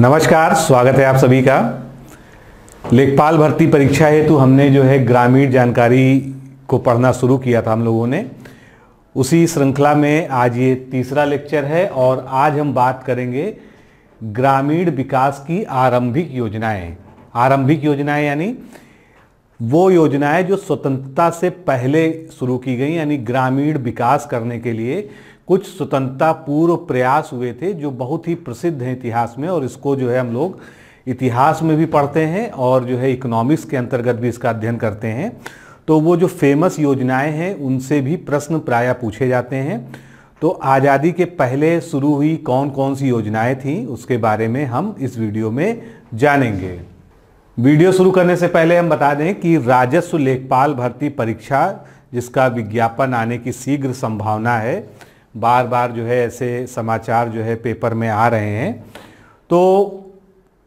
नमस्कार, स्वागत है आप सभी का। लेखपाल भर्ती परीक्षा हेतु हमने जो है ग्रामीण जानकारी को पढ़ना शुरू किया था हम लोगों ने। उसी श्रृंखला में आज ये तीसरा लेक्चर है और आज हम बात करेंगे ग्रामीण विकास की आरंभिक योजनाएं। आरंभिक योजनाएं यानी वो योजनाएं जो स्वतंत्रता से पहले शुरू की गई, यानी ग्रामीण विकास करने के लिए कुछ स्वतंत्रता पूर्व प्रयास हुए थे जो बहुत ही प्रसिद्ध हैं इतिहास में। और इसको जो है हम लोग इतिहास में भी पढ़ते हैं और जो है इकोनॉमिक्स के अंतर्गत भी इसका अध्ययन करते हैं। तो वो जो फेमस योजनाएं हैं उनसे भी प्रश्न प्रायः पूछे जाते हैं। तो आज़ादी के पहले शुरू हुई कौन कौन सी योजनाएं थीं उसके बारे में हम इस वीडियो में जानेंगे। वीडियो शुरू करने से पहले हम बता दें कि राजस्व लेखपाल भर्ती परीक्षा जिसका विज्ञापन आने की शीघ्र संभावना है, बार बार जो है ऐसे समाचार जो है पेपर में आ रहे हैं, तो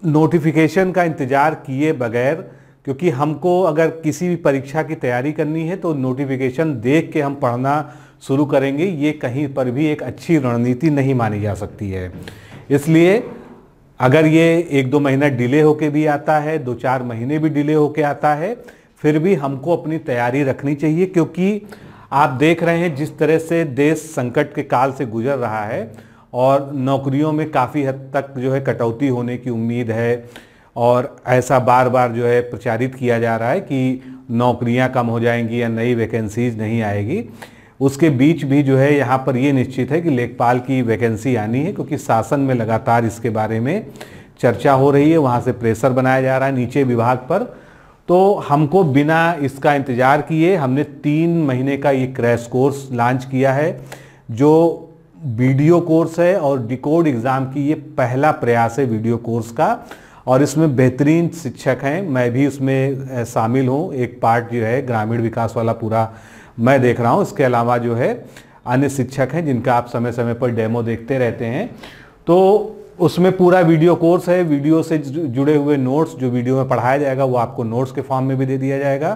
नोटिफिकेशन का इंतज़ार किए बगैर, क्योंकि हमको अगर किसी भी परीक्षा की तैयारी करनी है तो नोटिफिकेशन देख के हम पढ़ना शुरू करेंगे, ये कहीं पर भी एक अच्छी रणनीति नहीं मानी जा सकती है। इसलिए अगर ये एक दो महीना डिले होके भी आता है, दो चार महीने भी डिले होके आता है, फिर भी हमको अपनी तैयारी रखनी चाहिए। क्योंकि आप देख रहे हैं जिस तरह से देश संकट के काल से गुजर रहा है और नौकरियों में काफ़ी हद तक जो है कटौती होने की उम्मीद है और ऐसा बार बार जो है प्रचारित किया जा रहा है कि नौकरियां कम हो जाएंगी या नई वैकेंसीज नहीं आएगी। उसके बीच भी जो है यहाँ पर ये निश्चित है कि लेखपाल की वैकेंसी आनी है, क्योंकि शासन में लगातार इसके बारे में चर्चा हो रही है, वहाँ से प्रेशर बनाया जा रहा है नीचे विभाग पर। तो हमको बिना इसका इंतज़ार किए हमने 3 महीने का ये क्रैश कोर्स लॉन्च किया है जो वीडियो कोर्स है और डिकोड एग्ज़ाम की ये पहला प्रयास है वीडियो कोर्स का। और इसमें बेहतरीन शिक्षक हैं, मैं भी उसमें शामिल हूँ। एक पार्ट जो है ग्रामीण विकास वाला पूरा मैं देख रहा हूँ, इसके अलावा जो है अन्य शिक्षक हैं जिनका आप समय समय पर डेमो देखते रहते हैं। तो उसमें पूरा वीडियो कोर्स है, वीडियो से जुड़े हुए नोट्स जो वीडियो में पढ़ाया जाएगा वो आपको नोट्स के फॉर्म में भी दे दिया जाएगा।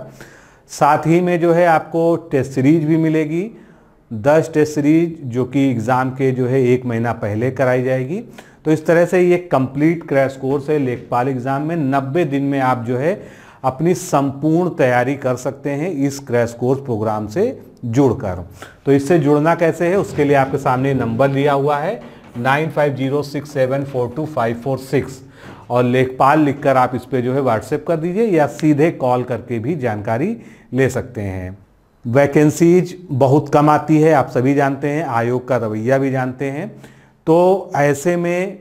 साथ ही में जो है आपको टेस्ट सीरीज भी मिलेगी, 10 टेस्ट सीरीज जो कि एग्ज़ाम के जो है 1 महीना पहले कराई जाएगी। तो इस तरह से ये कंप्लीट क्रैश कोर्स है लेखपाल एग्ज़ाम में। 90 दिन में आप जो है अपनी संपूर्ण तैयारी कर सकते हैं इस क्रैश कोर्स प्रोग्राम से जुड़कर। तो इससे जुड़ना कैसे है उसके लिए आपके सामने नंबर लिया हुआ है 9506742546 और लेखपाल लिखकर आप इस पर जो है व्हाट्सएप कर दीजिए या सीधे कॉल करके भी जानकारी ले सकते हैं। वैकेंसीज बहुत कम आती है, आप सभी जानते हैं, आयोग का रवैया भी जानते हैं। तो ऐसे में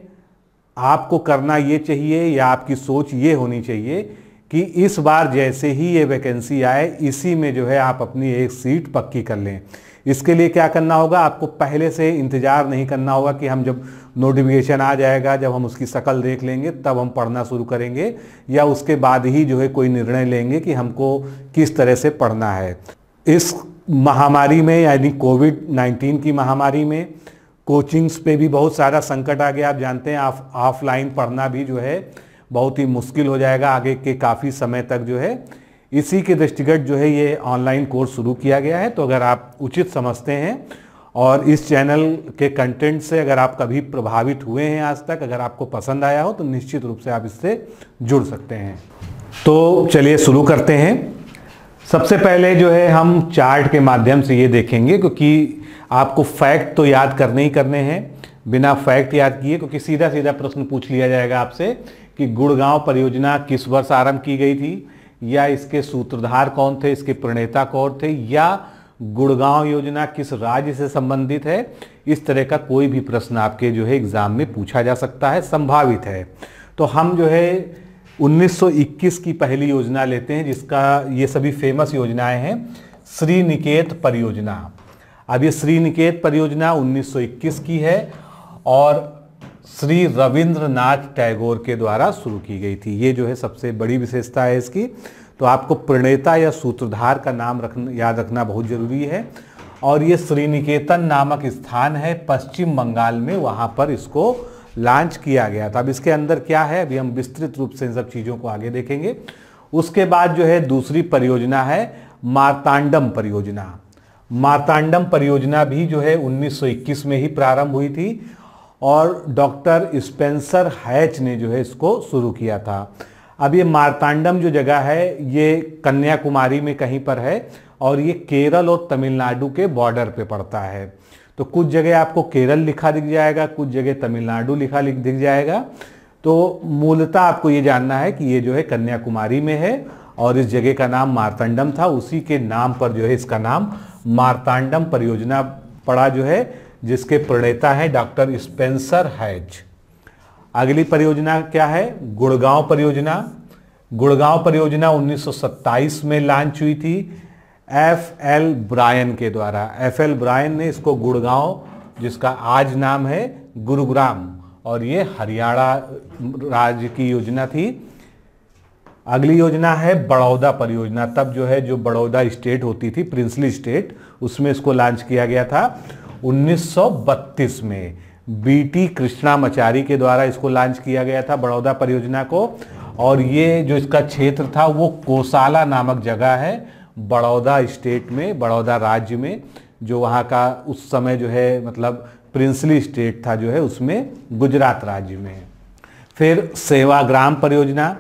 आपको करना ये चाहिए या आपकी सोच ये होनी चाहिए कि इस बार जैसे ही ये वैकेंसी आए इसी में जो है आप अपनी एक सीट पक्की कर लें। इसके लिए क्या करना होगा, आपको पहले से इंतज़ार नहीं करना होगा कि हम जब नोटिफिकेशन आ जाएगा, जब हम उसकी शक्ल देख लेंगे तब हम पढ़ना शुरू करेंगे या उसके बाद ही जो है कोई निर्णय लेंगे कि हमको किस तरह से पढ़ना है। इस महामारी में, यानी कोविड-19 की महामारी में, कोचिंग्स पे भी बहुत सारा संकट आ गया। आप जानते हैं ऑफलाइन पढ़ना भी जो है बहुत ही मुश्किल हो जाएगा आगे के काफ़ी समय तक जो है। इसी के दृष्टिगत जो है ये ऑनलाइन कोर्स शुरू किया गया है। तो अगर आप उचित समझते हैं और इस चैनल के कंटेंट से अगर आप कभी प्रभावित हुए हैं आज तक, अगर आपको पसंद आया हो तो निश्चित रूप से आप इससे जुड़ सकते हैं। तो चलिए शुरू करते हैं। सबसे पहले जो है हम चार्ट के माध्यम से ये देखेंगे, क्योंकि आपको फैक्ट तो याद करने ही करने हैं, बिना फैक्ट याद किए, क्योंकि सीधा सीधा प्रश्न पूछ लिया जाएगा आपसे कि गुड़गांव परियोजना किस वर्ष आरंभ की गई थी, या इसके सूत्रधार कौन थे, इसके प्रणेता कौन थे, या गुड़गांव योजना किस राज्य से संबंधित है। इस तरह का कोई भी प्रश्न आपके जो है एग्जाम में पूछा जा सकता है, संभावित है। तो हम जो है 1921 की पहली योजना लेते हैं जिसका ये सभी फेमस योजनाएं हैं, श्रीनिकेतन परियोजना। अब ये श्रीनिकेतन परियोजना 1921 की है और श्री रविंद्रनाथ टैगोर के द्वारा शुरू की गई थी। ये जो है सबसे बड़ी विशेषता है इसकी। तो आपको प्रणेता या सूत्रधार का नाम याद रखना बहुत ज़रूरी है। और ये श्रीनिकेतन नामक स्थान है पश्चिम बंगाल में, वहाँ पर इसको लॉन्च किया गया था। अब इसके अंदर क्या है, अभी हम विस्तृत रूप से इन सब चीज़ों को आगे देखेंगे। उसके बाद जो है दूसरी परियोजना है मार्थांडम परियोजना। मार्थांडम परियोजना भी जो है 1921 में ही प्रारंभ हुई थी और डॉक्टर स्पेंसर हैच ने जो है इसको शुरू किया था। अब ये मार्थांडम जो जगह है ये कन्याकुमारी में कहीं पर है और ये केरल और तमिलनाडु के बॉर्डर पे पड़ता है। तो कुछ जगह आपको केरल लिखा दिख जाएगा, कुछ जगह तमिलनाडु लिखा दिख जाएगा। तो मूलतः आपको ये जानना है कि ये जो है कन्याकुमारी में है और इस जगह का नाम मार्थांडम था, उसी के नाम पर जो है इसका नाम मार्थांडम परियोजना पड़ा जो है, जिसके प्रणेता हैं डॉक्टर स्पेंसर हैच। अगली परियोजना क्या है? गुड़गांव परियोजना। गुड़गांव परियोजना 1927 में लॉन्च हुई थी एफ एल ब्रायन के द्वारा। एफ एल ब्रायन ने इसको गुड़गांव, जिसका आज नाम है गुरुग्राम, और ये हरियाणा राज्य की योजना थी। अगली योजना है बड़ौदा परियोजना। तब जो है जो बड़ौदा स्टेट होती थी, प्रिंसली स्टेट, उसमें इसको लॉन्च किया गया था 1932 में। वीटी कृष्णामचारी के द्वारा इसको लॉन्च किया गया था बड़ौदा परियोजना को, और ये जो इसका क्षेत्र था वो कोसाला नामक जगह है बड़ौदा स्टेट में, बड़ौदा राज्य में, जो वहाँ का उस समय जो है मतलब प्रिंसली स्टेट था जो है उसमें, गुजरात राज्य में। फिर सेवाग्राम परियोजना,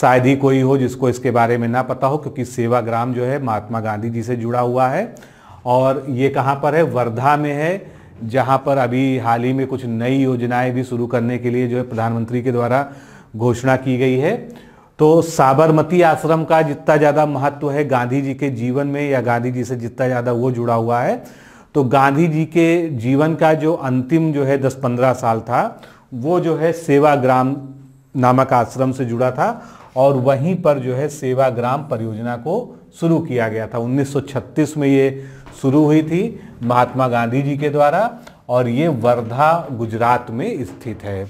शायद ही कोई हो जिसको इसके बारे में ना पता हो, क्योंकि सेवाग्राम जो है महात्मा गांधी जी से जुड़ा हुआ है। और ये कहाँ पर है? वर्धा में है, जहाँ पर अभी हाल ही में कुछ नई योजनाएं भी शुरू करने के लिए जो है प्रधानमंत्री के द्वारा घोषणा की गई है। तो साबरमती आश्रम का जितना ज़्यादा महत्व है गांधी जी के जीवन में, या गांधी जी से जितना ज़्यादा वो जुड़ा हुआ है, तो गांधी जी के जीवन का जो अंतिम जो है 10-15 साल था वो जो है सेवाग्राम नामक आश्रम से जुड़ा था, और वहीं पर जो है सेवाग्राम परियोजना को शुरू किया गया था। 1936 में ये शुरू हुई थी महात्मा गांधी जी के द्वारा, और ये वर्धा गुजरात में स्थित है।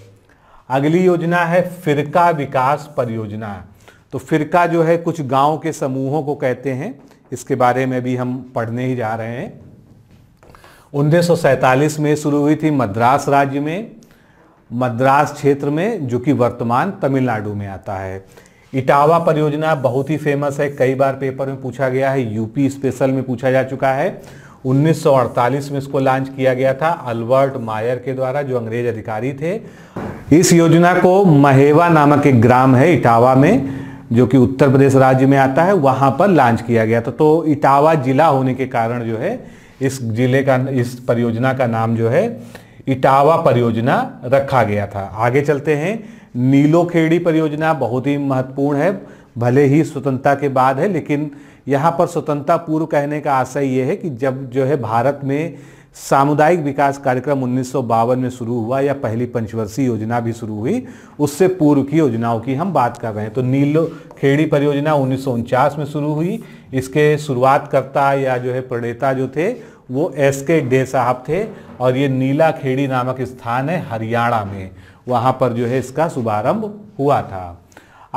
अगली योजना है फिरका विकास परियोजना। तो फिरका जो है कुछ गांव के समूहों को कहते हैं, इसके बारे में भी हम पढ़ने ही जा रहे हैं। 1947 में शुरू हुई थी मद्रास राज्य में, मद्रास क्षेत्र में, जो कि वर्तमान तमिलनाडु में आता है। इटावा परियोजना बहुत ही फेमस है, कई बार पेपर में पूछा गया है, यूपी स्पेशल में पूछा जा चुका है। 1948 में इसको लॉन्च किया गया था अल्बर्ट मेयर के द्वारा, जो अंग्रेज अधिकारी थे। इस योजना को महेवा नामक एक ग्राम है इटावा में, जो कि उत्तर प्रदेश राज्य में आता है, वहाँ पर लॉन्च किया गया था। तो इटावा जिला होने के कारण जो है इस जिले का, इस परियोजना का नाम जो है इटावा परियोजना रखा गया था। आगे चलते हैं। नीलोखेड़ी परियोजना बहुत ही महत्वपूर्ण है, भले ही स्वतंत्रता के बाद है, लेकिन यहाँ पर स्वतंत्रता पूर्व कहने का आशय ये है कि जब जो है भारत में सामुदायिक विकास कार्यक्रम 1952 में शुरू हुआ, या पहली पंचवर्षीय योजना भी शुरू हुई, उससे पूर्व की योजनाओं की हम बात कर रहे हैं। तो नीलोखेड़ी परियोजना 1949 में शुरू हुई। इसके शुरुआतकर्ता या जो है प्रणेता जो थे वो SK डे साहब थे, और ये नीलाखेड़ी नामक स्थान है हरियाणा में, वहाँ पर जो है इसका शुभारंभ हुआ था।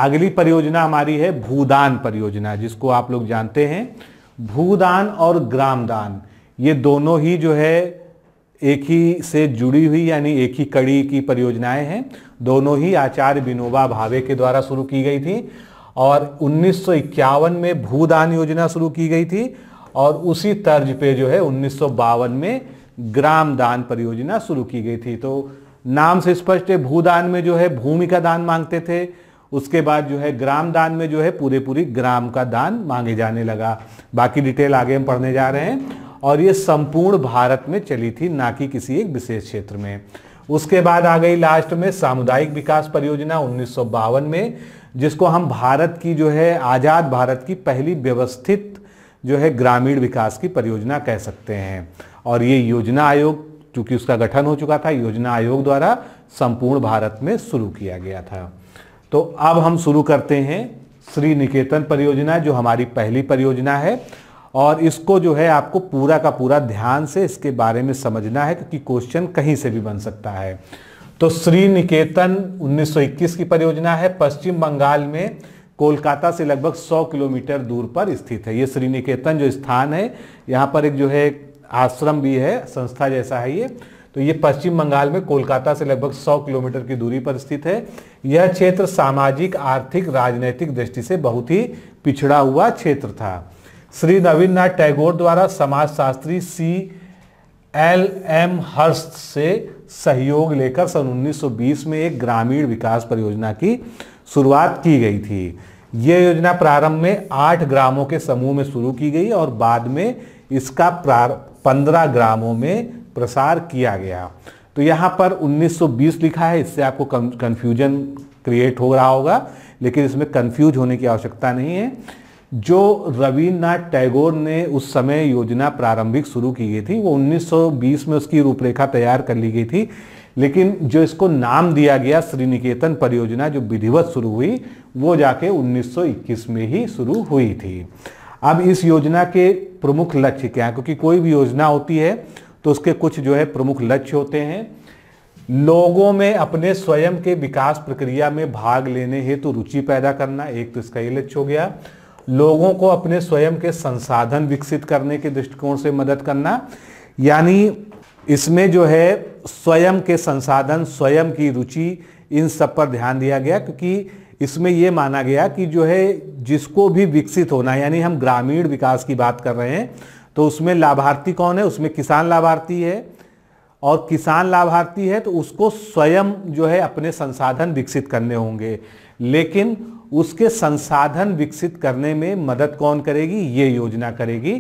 अगली परियोजना हमारी है भूदान परियोजना, जिसको आप लोग जानते हैं। भूदान और ग्रामदान ये दोनों ही जो है एक ही से जुड़ी हुई, यानी एक ही कड़ी की परियोजनाएं हैं। दोनों ही आचार्य विनोबा भावे के द्वारा शुरू की गई थी, और 1951 में भूदान योजना शुरू की गई थी, और उसी तर्ज पे जो है 1952 में ग्रामदान परियोजना शुरू की गई थी। तो नाम से स्पष्ट है, भूदान में जो है भूमि का दान मांगते थे, उसके बाद जो है ग्रामदान में जो है पूरे ग्राम का दान मांगे जाने लगा। बाकी डिटेल आगे हम पढ़ने जा रहे हैं। और ये संपूर्ण भारत में चली थी, ना कि किसी एक विशेष क्षेत्र में। उसके बाद आ गई लास्ट में सामुदायिक विकास परियोजना 1952 में, जिसको हम भारत की जो है आज़ाद भारत की पहली व्यवस्थित जो है ग्रामीण विकास की परियोजना कह सकते हैं। और ये योजना आयोग, चूँकि उसका गठन हो चुका था, योजना आयोग द्वारा संपूर्ण भारत में शुरू किया गया था। तो अब हम शुरू करते हैं श्रीनिकेतन परियोजना, जो हमारी पहली परियोजना है, और इसको जो है आपको पूरा का पूरा ध्यान से इसके बारे में समझना है, क्योंकि क्वेश्चन कहीं से भी बन सकता है। तो श्रीनिकेतन 1921 की परियोजना है, पश्चिम बंगाल में कोलकाता से लगभग 100 किलोमीटर दूर पर स्थित है। ये श्रीनिकेतन जो स्थान है, यहाँ पर एक जो है आश्रम भी है, संस्था जैसा है ये। तो ये पश्चिम बंगाल में कोलकाता से लगभग 100 किलोमीटर की दूरी पर स्थित है। यह क्षेत्र सामाजिक, आर्थिक, राजनैतिक दृष्टि से बहुत ही पिछड़ा हुआ क्षेत्र था। श्री रविंद्रनाथ टैगोर द्वारा समाजशास्त्री सी एल एम हर्स्ट से सहयोग लेकर सन 1920 में एक ग्रामीण विकास परियोजना की शुरुआत की गई थी। ये योजना प्रारंभ में 8 ग्रामों के समूह में शुरू की गई और बाद में इसका 15 ग्रामों में प्रसार किया गया। तो यहाँ पर 1920 लिखा है, इससे आपको कन्फ्यूजन क्रिएट हो रहा होगा, लेकिन इसमें कन्फ्यूज होने की आवश्यकता नहीं है। जो रविन्द्रनाथ टैगोर ने उस समय योजना प्रारंभिक शुरू की गई थी वो 1920 में उसकी रूपरेखा तैयार कर ली गई थी, लेकिन जो इसको नाम दिया गया श्रीनिकेतन परियोजना जो विधिवत शुरू हुई वो जाके 1921 में ही शुरू हुई थी। अब इस योजना के प्रमुख लक्ष्य क्या है, क्योंकि कोई भी योजना होती है तो उसके कुछ जो है प्रमुख लक्ष्य होते हैं। लोगों में अपने स्वयं के विकास प्रक्रिया में भाग लेने हेतु रुचि पैदा करना, एक तो इसका ये लक्ष्य हो गया। लोगों को अपने स्वयं के संसाधन विकसित करने के दृष्टिकोण से मदद करना, यानी इसमें जो है स्वयं के संसाधन, स्वयं की रुचि, इन सब पर ध्यान दिया गया, क्योंकि इसमें ये माना गया कि जो है जिसको भी विकसित होना, यानी हम ग्रामीण विकास की बात कर रहे हैं तो उसमें लाभार्थी कौन है, उसमें किसान लाभार्थी है, और किसान लाभार्थी है तो उसको स्वयं जो है अपने संसाधन विकसित करने होंगे, लेकिन उसके संसाधन विकसित करने में मदद कौन करेगी, ये योजना करेगी,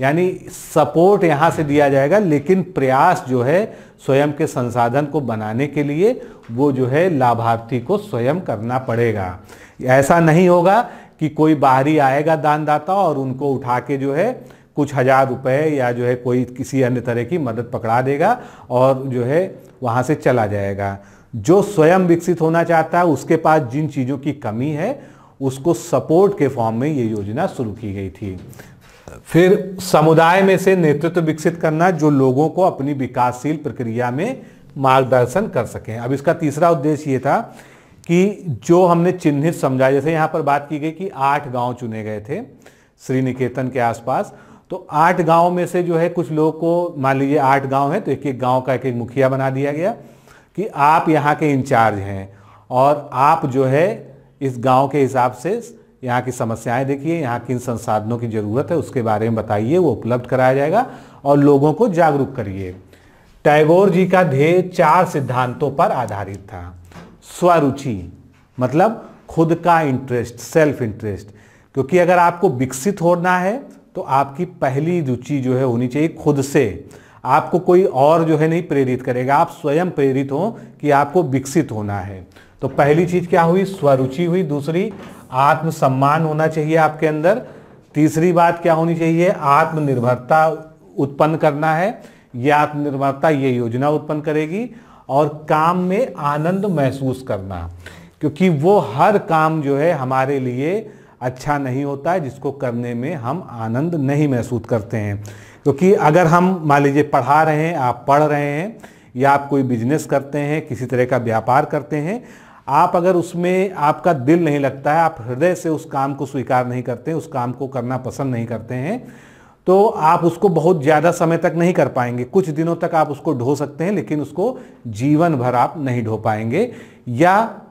यानी सपोर्ट यहाँ से दिया जाएगा, लेकिन प्रयास जो है स्वयं के संसाधन को बनाने के लिए वो जो है लाभार्थी को स्वयं करना पड़ेगा। ऐसा नहीं होगा कि कोई बाहरी आएगा दानदाता और उनको उठा के जो है कुछ 1000 रुपए या जो है कोई किसी अन्य तरह की मदद पकड़ा देगा और जो है वहाँ से चला जाएगा। जो स्वयं विकसित होना चाहता है उसके पास जिन चीज़ों की कमी है उसको सपोर्ट के फॉर्म में ये योजना शुरू की गई थी। फिर समुदाय में से नेतृत्व विकसित करना, जो लोगों को अपनी विकासशील प्रक्रिया में मार्गदर्शन कर सकें। अब इसका तीसरा उद्देश्य ये था कि जो हमने चिन्हित समझा, जैसे यहाँ पर बात की गई कि 8 गाँव चुने गए थे श्रीनिकेतन के आसपास, तो 8 गाँव में से जो है कुछ लोगों को, मान लीजिए 8 गाँव है तो एक एक गाँव का एक एक मुखिया बना दिया गया कि आप यहाँ के इंचार्ज हैं और आप जो है इस गांव के हिसाब से यहाँ की समस्याएं देखिए, यहाँ किन संसाधनों की ज़रूरत है उसके बारे में बताइए, वो उपलब्ध कराया जाएगा और लोगों को जागरूक करिए। टैगोर जी का ध्येय 4 सिद्धांतों पर आधारित था। स्वरुचि मतलब खुद का इंटरेस्ट, सेल्फ इंटरेस्ट, क्योंकि अगर आपको विकसित होना है तो आपकी पहली रुचि जो है होनी चाहिए खुद से, आपको कोई और जो है नहीं प्रेरित करेगा, आप स्वयं प्रेरित हो कि आपको विकसित होना है। तो पहली चीज़ क्या हुई, स्वरुचि हुई। दूसरी, आत्मसम्मान होना चाहिए आपके अंदर। तीसरी बात क्या होनी चाहिए, आत्मनिर्भरता उत्पन्न करना है, यह आत्मनिर्भरता ये योजना उत्पन्न करेगी। और काम में आनंद महसूस करना, क्योंकि वो हर काम जो है हमारे लिए अच्छा नहीं होता है जिसको करने में हम आनंद नहीं महसूस करते हैं। क्योंकि अगर हम मान लीजिए पढ़ा रहे हैं, आप पढ़ रहे हैं, या आप कोई बिजनेस करते हैं, किसी तरह का व्यापार करते हैं, आप अगर उसमें आपका दिल नहीं लगता है, आप हृदय से उस काम को स्वीकार नहीं करते, उस काम को करना पसंद नहीं करते हैं, तो आप उसको बहुत ज़्यादा समय तक नहीं कर पाएंगे। कुछ दिनों तक आप उसको ढो सकते हैं, लेकिन उसको जीवन भर आप नहीं ढो पाएंगे, या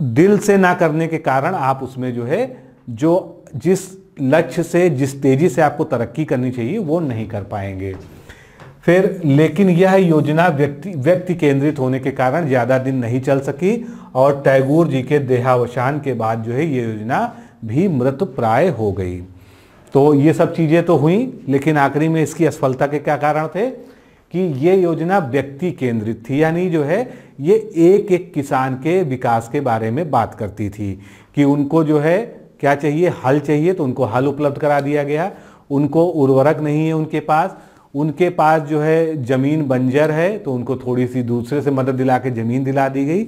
दिल से ना करने के कारण आप उसमें जो है जो जिस लक्ष्य से, जिस तेजी से आपको तरक्की करनी चाहिए वो नहीं कर पाएंगे। फिर लेकिन यह योजना व्यक्ति केंद्रित होने के कारण ज़्यादा दिन नहीं चल सकी और टैगोर जी के देहावसान के बाद जो है ये योजना भी मृतप्राय हो गई। तो ये सब चीज़ें तो हुई, लेकिन आखिरी में इसकी असफलता के क्या कारण थे कि ये योजना व्यक्ति केंद्रित थी, यानी जो है ये एक एक किसान के विकास के बारे में बात करती थी कि उनको जो है क्या चाहिए, हल चाहिए, तो उनको हल उपलब्ध करा दिया गया। उनको उर्वरक नहीं है उनके पास जो है ज़मीन बंजर है तो उनको थोड़ी सी दूसरे से मदद दिला के ज़मीन दिला दी गई।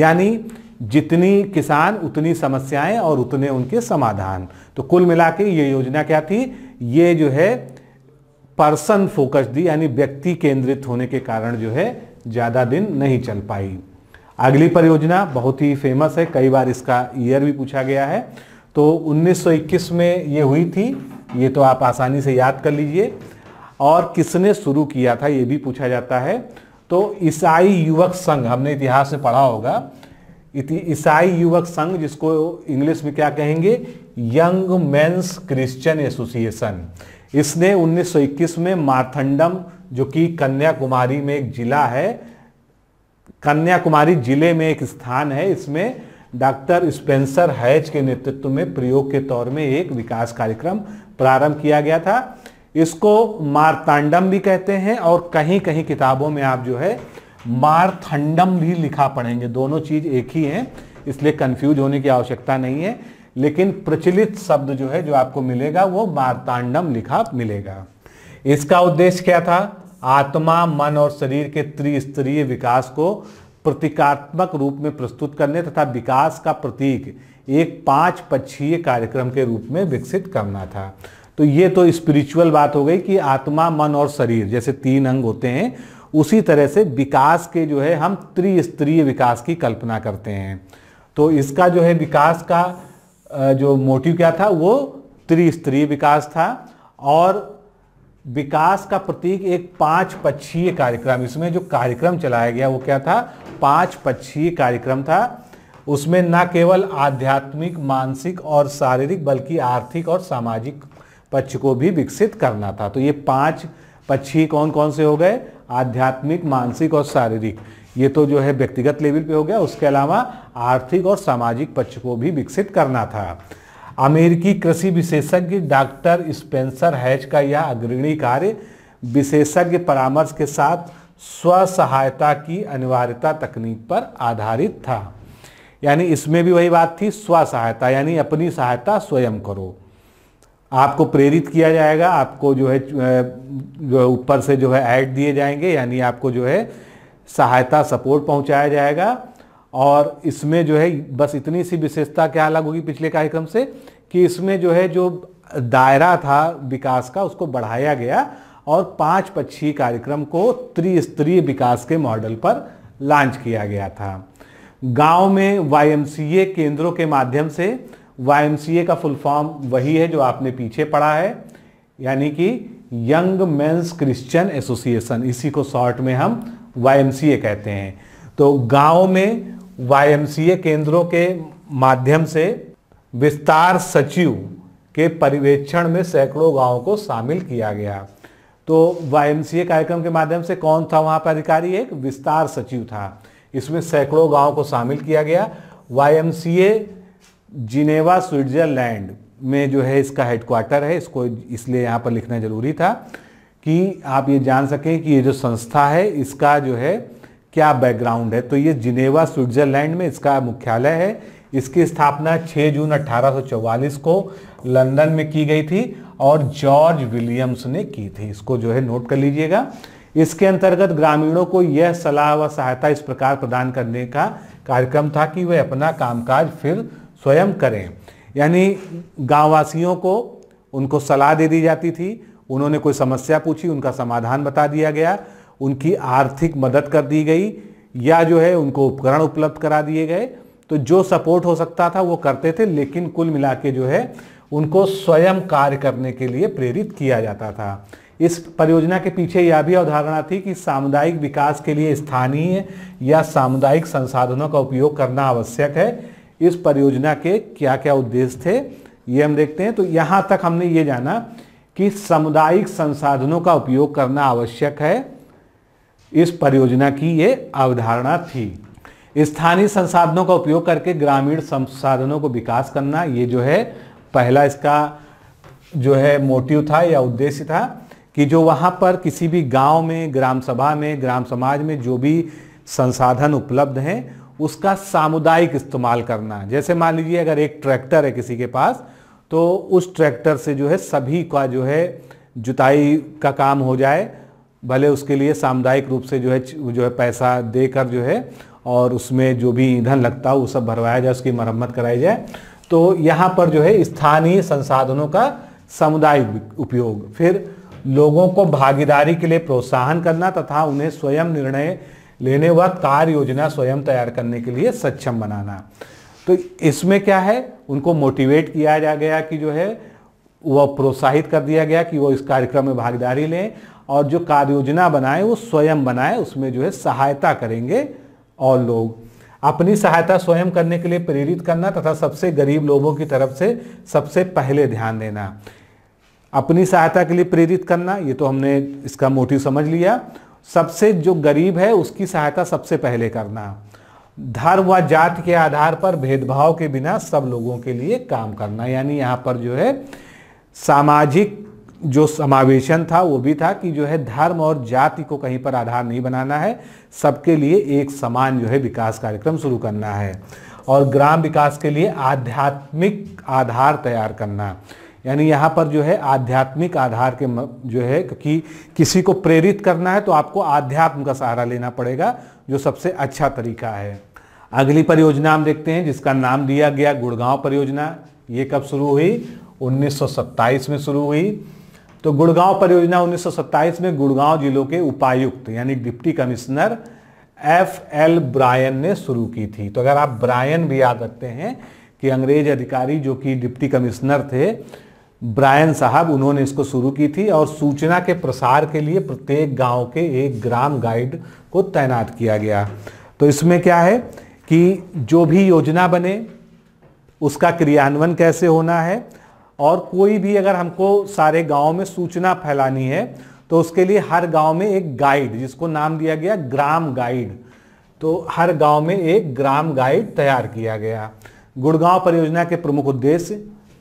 यानी जितनी किसान उतनी समस्याएं और उतने उनके समाधान। तो कुल मिला के ये योजना क्या थी, ये जो है पर्सन फोकस्ड, यानी व्यक्ति केंद्रित होने के कारण जो है ज़्यादा दिन नहीं चल पाई। अगली परियोजना बहुत ही फेमस है, कई बार इसका ईयर भी पूछा गया है, तो 1921 में ये हुई थी, ये तो आप आसानी से याद कर लीजिए। और किसने शुरू किया था ये भी पूछा जाता है, तो ईसाई युवक संघ, हमने इतिहास में पढ़ा होगा, ईसाई युवक संघ जिसको इंग्लिश में क्या कहेंगे, यंग मेंस क्रिश्चियन एसोसिएशन, इसने 1921 में मार्थांडम, जो कि कन्याकुमारी में एक जिला है, कन्याकुमारी जिले में एक स्थान है, इसमें डॉक्टर स्पेंसर हैच के नेतृत्व में प्रयोग के तौर में एक विकास कार्यक्रम प्रारंभ किया गया था। इसको मार्थांडम भी कहते हैं और कहीं कहीं किताबों में आप जो है मार्थांडम भी लिखा पढ़ेंगे। दोनों चीज एक ही हैं, इसलिए कंफ्यूज होने की आवश्यकता नहीं है, लेकिन प्रचलित शब्द जो है जो आपको मिलेगा वो मार्थांडम लिखा मिलेगा। इसका उद्देश्य क्या था? आत्मा, मन और शरीर के त्रिस्तरीय विकास को प्रतीकात्मक रूप में प्रस्तुत करने तथा विकास का प्रतीक एक 5 पक्षीय कार्यक्रम के रूप में विकसित करना था। तो ये तो स्पिरिचुअल बात हो गई कि आत्मा, मन और शरीर जैसे 3 अंग होते हैं, उसी तरह से विकास के जो है हम त्रिस्तरीय विकास की कल्पना करते हैं। तो इसका जो है विकास का जो मोटिव क्या था वो त्रिस्तरीय विकास था और विकास का प्रतीक एक 5 पक्षीय कार्यक्रम। इसमें जो कार्यक्रम चलाया गया वो क्या था? 5 पक्षीय कार्यक्रम था। उसमें न केवल आध्यात्मिक, मानसिक और शारीरिक बल्कि आर्थिक और सामाजिक पक्ष को भी विकसित करना था। तो ये 5 पक्षीय कौन कौन से हो गए? आध्यात्मिक, मानसिक और शारीरिक, ये तो जो है व्यक्तिगत लेवल पे हो गया। उसके अलावा आर्थिक और सामाजिक पक्ष को भी विकसित करना था। अमेरिकी कृषि विशेषज्ञ डॉक्टर स्पेंसर हैच का यह अग्रणी कार्य विशेषज्ञ परामर्श के साथ स्व सहायता की अनिवार्यता तकनीक पर आधारित था। यानी इसमें भी वही बात थी, स्व सहायता यानी अपनी सहायता स्वयं करो। आपको प्रेरित किया जाएगा, आपको जो है ऊपर से जो है ऐड दिए जाएंगे, यानी आपको जो है सहायता सपोर्ट पहुंचाया जाएगा। और इसमें जो है बस इतनी सी विशेषता क्या अलग होगी पिछले कार्यक्रम से कि इसमें जो है जो दायरा था विकास का उसको बढ़ाया गया और 5 पक्षीय कार्यक्रम को त्रिस्तरीय विकास के मॉडल पर लॉन्च किया गया था। गाँव में YMCA केंद्रों के माध्यम से, YMCA का फुल फॉर्म वही है जो आपने पीछे पढ़ा है, यानी कि यंग मेंस क्रिश्चियन एसोसिएशन, इसी को शॉर्ट में हम YMCA कहते हैं। तो गांव में YMCA केंद्रों के माध्यम से विस्तार सचिव के पर्यवेक्षण में सैकड़ों गांवों को शामिल किया गया। तो YMCA कार्यक्रम के माध्यम से कौन था वहां पर अधिकारी? एक विस्तार सचिव था। इसमें सैकड़ों गाँव को शामिल किया गया। YMCA जिनेवा स्विट्जरलैंड में जो है इसका हेडक्वार्टर है, इसको इसलिए यहाँ पर लिखना ज़रूरी था कि आप ये जान सकें कि ये जो संस्था है इसका जो है क्या बैकग्राउंड है। तो ये जिनेवा स्विट्जरलैंड में इसका मुख्यालय है। इसकी स्थापना 6 जून 1844 को लंदन में की गई थी और जॉर्ज विलियम्स ने की थी। इसको जो है नोट कर लीजिएगा। इसके अंतर्गत ग्रामीणों को यह सलाह व सहायता इस प्रकार प्रदान करने का कार्यक्रम था कि वे अपना कामकाज फिर स्वयं करें। यानी गांववासियों को उनको सलाह दे दी जाती थी, उन्होंने कोई समस्या पूछी, उनका समाधान बता दिया गया, उनकी आर्थिक मदद कर दी गई या जो है उनको उपकरण उपलब्ध करा दिए गए। तो जो सपोर्ट हो सकता था वो करते थे, लेकिन कुल मिला के जो है उनको स्वयं कार्य करने के लिए प्रेरित किया जाता था। इस परियोजना के पीछे यह भी अवधारणा थी कि सामुदायिक विकास के लिए स्थानीय या सामुदायिक संसाधनों का उपयोग करना आवश्यक है। इस परियोजना के क्या क्या उद्देश्य थे ये हम देखते हैं। तो यहाँ तक हमने ये जाना कि सामुदायिक संसाधनों का उपयोग करना आवश्यक है, इस परियोजना की ये अवधारणा थी। स्थानीय संसाधनों का उपयोग करके ग्रामीण संसाधनों को विकास करना, ये जो है पहला इसका जो है मोटिव था या उद्देश्य था कि जो वहाँ पर किसी भी गाँव में, ग्राम सभा में, ग्राम समाज में जो भी संसाधन उपलब्ध हैं उसका सामुदायिक इस्तेमाल करना। जैसे मान लीजिए अगर एक ट्रैक्टर है किसी के पास, तो उस ट्रैक्टर से जो है सभी का जो है जुताई का काम हो जाए, भले उसके लिए सामुदायिक रूप से जो है पैसा देकर जो है और उसमें जो भी ईंधन लगता हो वो सब भरवाया जाए, उसकी मरम्मत कराई जाए। तो यहाँ पर जो है स्थानीय संसाधनों का सामुदायिक उपयोग। फिर लोगों को भागीदारी के लिए प्रोत्साहन करना तथा उन्हें स्वयं निर्णय लेने व कार्य योजना स्वयं तैयार करने के लिए सक्षम बनाना। तो इसमें क्या है, उनको मोटिवेट किया जा गया कि जो है वह प्रोत्साहित कर दिया गया कि वो इस कार्यक्रम में भागीदारी लें और जो कार्य योजना बनाए वो स्वयं बनाए, उसमें जो है सहायता करेंगे और लोग अपनी सहायता स्वयं करने के लिए प्रेरित करना तथा सबसे गरीब लोगों की तरफ से सबसे पहले ध्यान देना। अपनी सहायता के लिए प्रेरित करना, ये तो हमने इसका मोटिव समझ लिया। सबसे जो गरीब है उसकी सहायता सबसे पहले करना। धर्म व जाति के आधार पर भेदभाव के बिना सब लोगों के लिए काम करना, यानी यहाँ पर जो है सामाजिक जो समावेशन था वो भी था कि जो है धर्म और जाति को कहीं पर आधार नहीं बनाना है, सबके लिए एक समान जो है विकास कार्यक्रम शुरू करना है। और ग्राम विकास के लिए आध्यात्मिक आधार तैयार करना, यानी यहाँ पर जो है आध्यात्मिक आधार के जो है कि किसी को प्रेरित करना है तो आपको आध्यात्म का सहारा लेना पड़ेगा, जो सबसे अच्छा तरीका है। अगली परियोजना हम देखते हैं जिसका नाम दिया गया गुड़गांव परियोजना। ये कब शुरू हुई? 1927 में शुरू हुई। तो गुड़गांव परियोजना 1927 में गुड़गांव जिलों के उपायुक्त यानी डिप्टी कमिश्नर FL ब्रायन ने शुरू की थी। तो अगर आप ब्रायन भी याद रखते हैं कि अंग्रेज अधिकारी जो कि डिप्टी कमिश्नर थे ब्रायन साहब, उन्होंने इसको शुरू की थी। और सूचना के प्रसार के लिए प्रत्येक गांव के एक ग्राम गाइड को तैनात किया गया। तो इसमें क्या है कि जो भी योजना बने उसका क्रियान्वयन कैसे होना है, और कोई भी अगर हमको सारे गाँव में सूचना फैलानी है तो उसके लिए हर गांव में एक गाइड, जिसको नाम दिया गया ग्राम गाइड, तो हर गांव में एक ग्राम गाइड तैयार किया गया। गुड़गांव परियोजना के प्रमुख उद्देश्य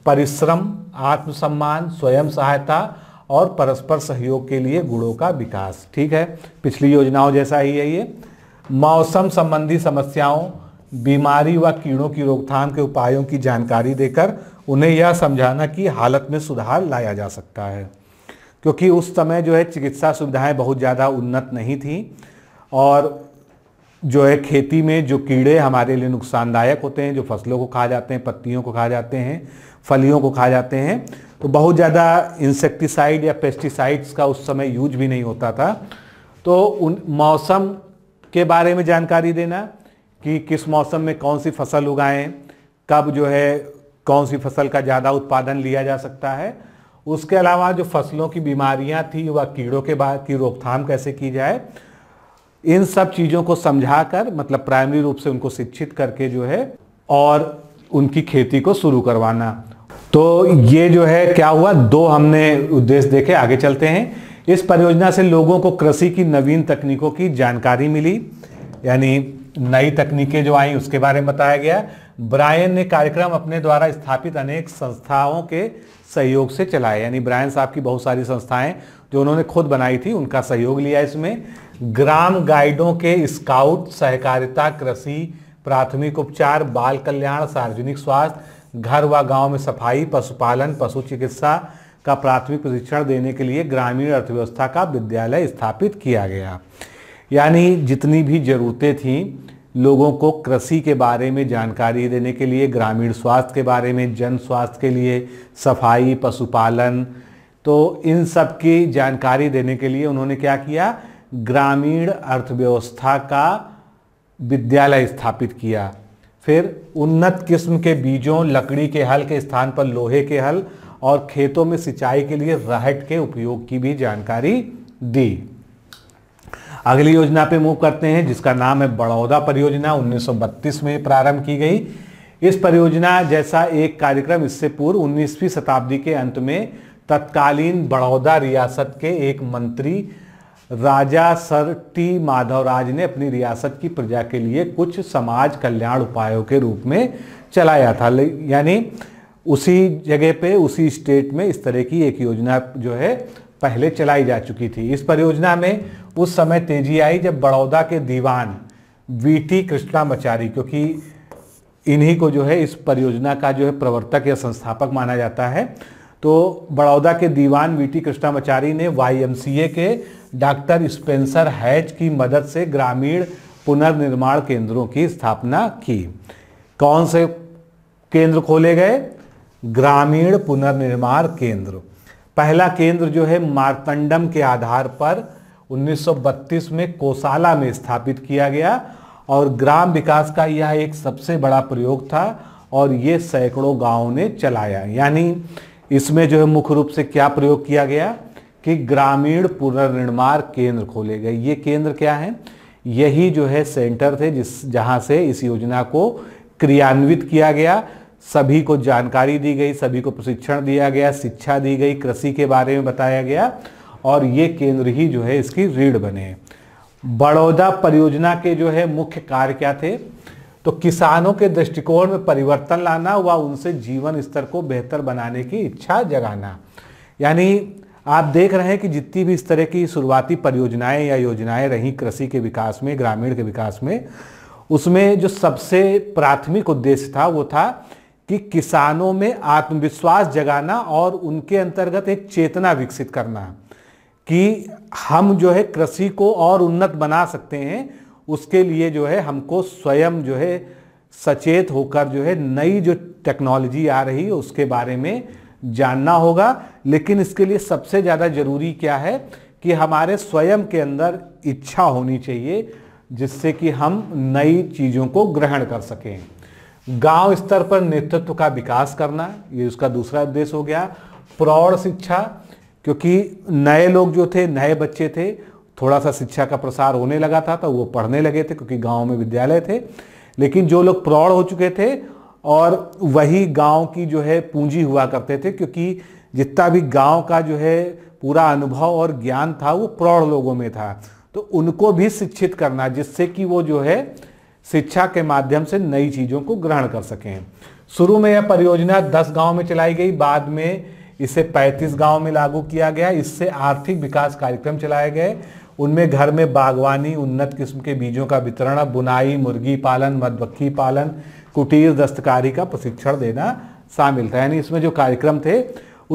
परिश्रम, आत्मसम्मान, स्वयं सहायता और परस्पर सहयोग के लिए गुणों का विकास। ठीक है, पिछली योजनाओं जैसा ही है ये। मौसम संबंधी समस्याओं, बीमारी व कीड़ों की रोकथाम के उपायों की जानकारी देकर उन्हें यह समझाना कि हालत में सुधार लाया जा सकता है, क्योंकि उस समय जो है चिकित्सा सुविधाएं बहुत ज़्यादा उन्नत नहीं थी, और जो है खेती में जो कीड़े हमारे लिए नुकसानदायक होते हैं, जो फसलों को खा जाते हैं, पत्तियों को खा जाते हैं, फलियों को खा जाते हैं, तो बहुत ज़्यादा इंसेक्टिसाइड या पेस्टिसाइड्स का उस समय यूज भी नहीं होता था। तो उन मौसम के बारे में जानकारी देना कि किस मौसम में कौन सी फसल उगाएँ, कब जो है कौन सी फसल का ज़्यादा उत्पादन लिया जा सकता है। उसके अलावा जो फसलों की बीमारियां थी व कीड़ों के बाद की रोकथाम कैसे की जाए, इन सब चीज़ों को समझाकर, मतलब प्राइमरी रूप से उनको शिक्षित करके जो है, और उनकी खेती को शुरू करवाना। तो ये जो है क्या हुआ, दो हमने उद्देश्य देखे। आगे चलते हैं। इस परियोजना से लोगों को कृषि की नवीन तकनीकों की जानकारी मिली, यानी नई तकनीकें जो आई उसके बारे में बताया गया। ब्रायन ने कार्यक्रम अपने द्वारा स्थापित अनेक संस्थाओं के सहयोग से चलाए, यानी ब्रायन साहब की बहुत सारी संस्थाएं जो उन्होंने खुद बनाई थी उनका सहयोग लिया। इसमें ग्राम गाइडों के स्काउट, सहकारिता, कृषि, प्राथमिक उपचार, बाल कल्याण, सार्वजनिक स्वास्थ्य, घर व गांव में सफाई, पशुपालन, पशु चिकित्सा का प्राथमिक प्रशिक्षण देने के लिए ग्रामीण अर्थव्यवस्था का विद्यालय स्थापित किया गया। यानी जितनी भी ज़रूरतें थीं लोगों को कृषि के बारे में जानकारी देने के लिए, ग्रामीण स्वास्थ्य के बारे में, जन स्वास्थ्य के लिए, सफाई, पशुपालन, तो इन सब की जानकारी देने के लिए उन्होंने क्या किया, ग्रामीण अर्थव्यवस्था का विद्यालय स्थापित किया। फिर उन्नत किस्म के बीजों, लकड़ी के हल के स्थान पर लोहे के हल, और खेतों में सिंचाई के लिए रहट के उपयोग की भी जानकारी दी। अगली योजना पे मूव करते हैं जिसका नाम है बड़ौदा परियोजना। 1932 में प्रारंभ की गई। इस परियोजना जैसा एक कार्यक्रम इससे पूर्व 19वीं शताब्दी के अंत में तत्कालीन बड़ौदा रियासत के एक मंत्री राजा सर टी माधवराज ने अपनी रियासत की प्रजा के लिए कुछ समाज कल्याण उपायों के रूप में चलाया था। यानी उसी जगह पे उसी स्टेट में इस तरह की एक योजना जो है पहले चलाई जा चुकी थी। इस परियोजना में उस समय तेजी आई जब बड़ौदा के दीवान वीटी कृष्णामचारी, क्योंकि इन्हीं को जो है इस परियोजना का जो है प्रवर्तक या संस्थापक माना जाता है, तो बड़ौदा के दीवान वीटी कृष्णामचारी ने YMCA के डॉक्टर स्पेंसर हैच की मदद से ग्रामीण पुनर्निर्माण केंद्रों की स्थापना की। कौन से केंद्र खोले गए? ग्रामीण पुनर्निर्माण केंद्र। पहला केंद्र जो है मार्थांडम के आधार पर 1932 में कोसाला में स्थापित किया गया, और ग्राम विकास का यह एक सबसे बड़ा प्रयोग था और ये सैकड़ों गांवों ने चलाया। यानी इसमें जो है मुख्य रूप से क्या प्रयोग किया गया कि ग्रामीण पुनर्निर्माण केंद्र खोले गए। ये केंद्र क्या है? यही जो है सेंटर थे जहाँ से इस योजना को क्रियान्वित किया गया। सभी को जानकारी दी गई, सभी को प्रशिक्षण दिया गया, शिक्षा दी गई, कृषि के बारे में बताया गया और ये केंद्र ही जो है इसकी रीढ़ बने। बड़ौदा परियोजना के जो है मुख्य कार्य क्या थे, तो किसानों के दृष्टिकोण में परिवर्तन लाना व उनसे जीवन स्तर को बेहतर बनाने की इच्छा जगाना। यानी आप देख रहे हैं कि जितनी भी इस तरह की शुरुआती परियोजनाएं या योजनाएं रहीं कृषि के विकास में, ग्रामीण के विकास में, उसमें जो सबसे प्राथमिक उद्देश्य था वो था कि किसानों में आत्मविश्वास जगाना और उनके अंतर्गत एक चेतना विकसित करना कि हम जो है कृषि को और उन्नत बना सकते हैं। उसके लिए जो है हमको स्वयं जो है सचेत होकर जो है नई जो टेक्नोलॉजी आ रही है उसके बारे में जानना होगा। लेकिन इसके लिए सबसे ज़्यादा जरूरी क्या है कि हमारे स्वयं के अंदर इच्छा होनी चाहिए जिससे कि हम नई चीज़ों को ग्रहण कर सकें। गांव स्तर पर नेतृत्व का विकास करना, ये उसका दूसरा उद्देश्य हो गया। प्रौढ़ शिक्षा, क्योंकि नए लोग जो थे, नए बच्चे थे, थोड़ा सा शिक्षा का प्रसार होने लगा था तो वो पढ़ने लगे थे क्योंकि गांव में विद्यालय थे। लेकिन जो लोग प्रौढ़ हो चुके थे और वही गांव की जो है पूंजी हुआ करते थे, क्योंकि जितना भी गांव का जो है पूरा अनुभव और ज्ञान था वो प्रौढ़ लोगों में था, तो उनको भी शिक्षित करना जिससे कि वो जो है शिक्षा के माध्यम से नई चीज़ों को ग्रहण कर सकें। शुरू में यह परियोजना 10 गाँव में चलाई गई, बाद में इसे 35 गांव में लागू किया गया। इससे आर्थिक विकास कार्यक्रम चलाए गए, उनमें घर में बागवानी, उन्नत किस्म के बीजों का वितरण, बुनाई, मुर्गी पालन, मधुमक्खी पालन, कुटीर दस्तकारी का प्रशिक्षण देना शामिल था। यानी इसमें जो कार्यक्रम थे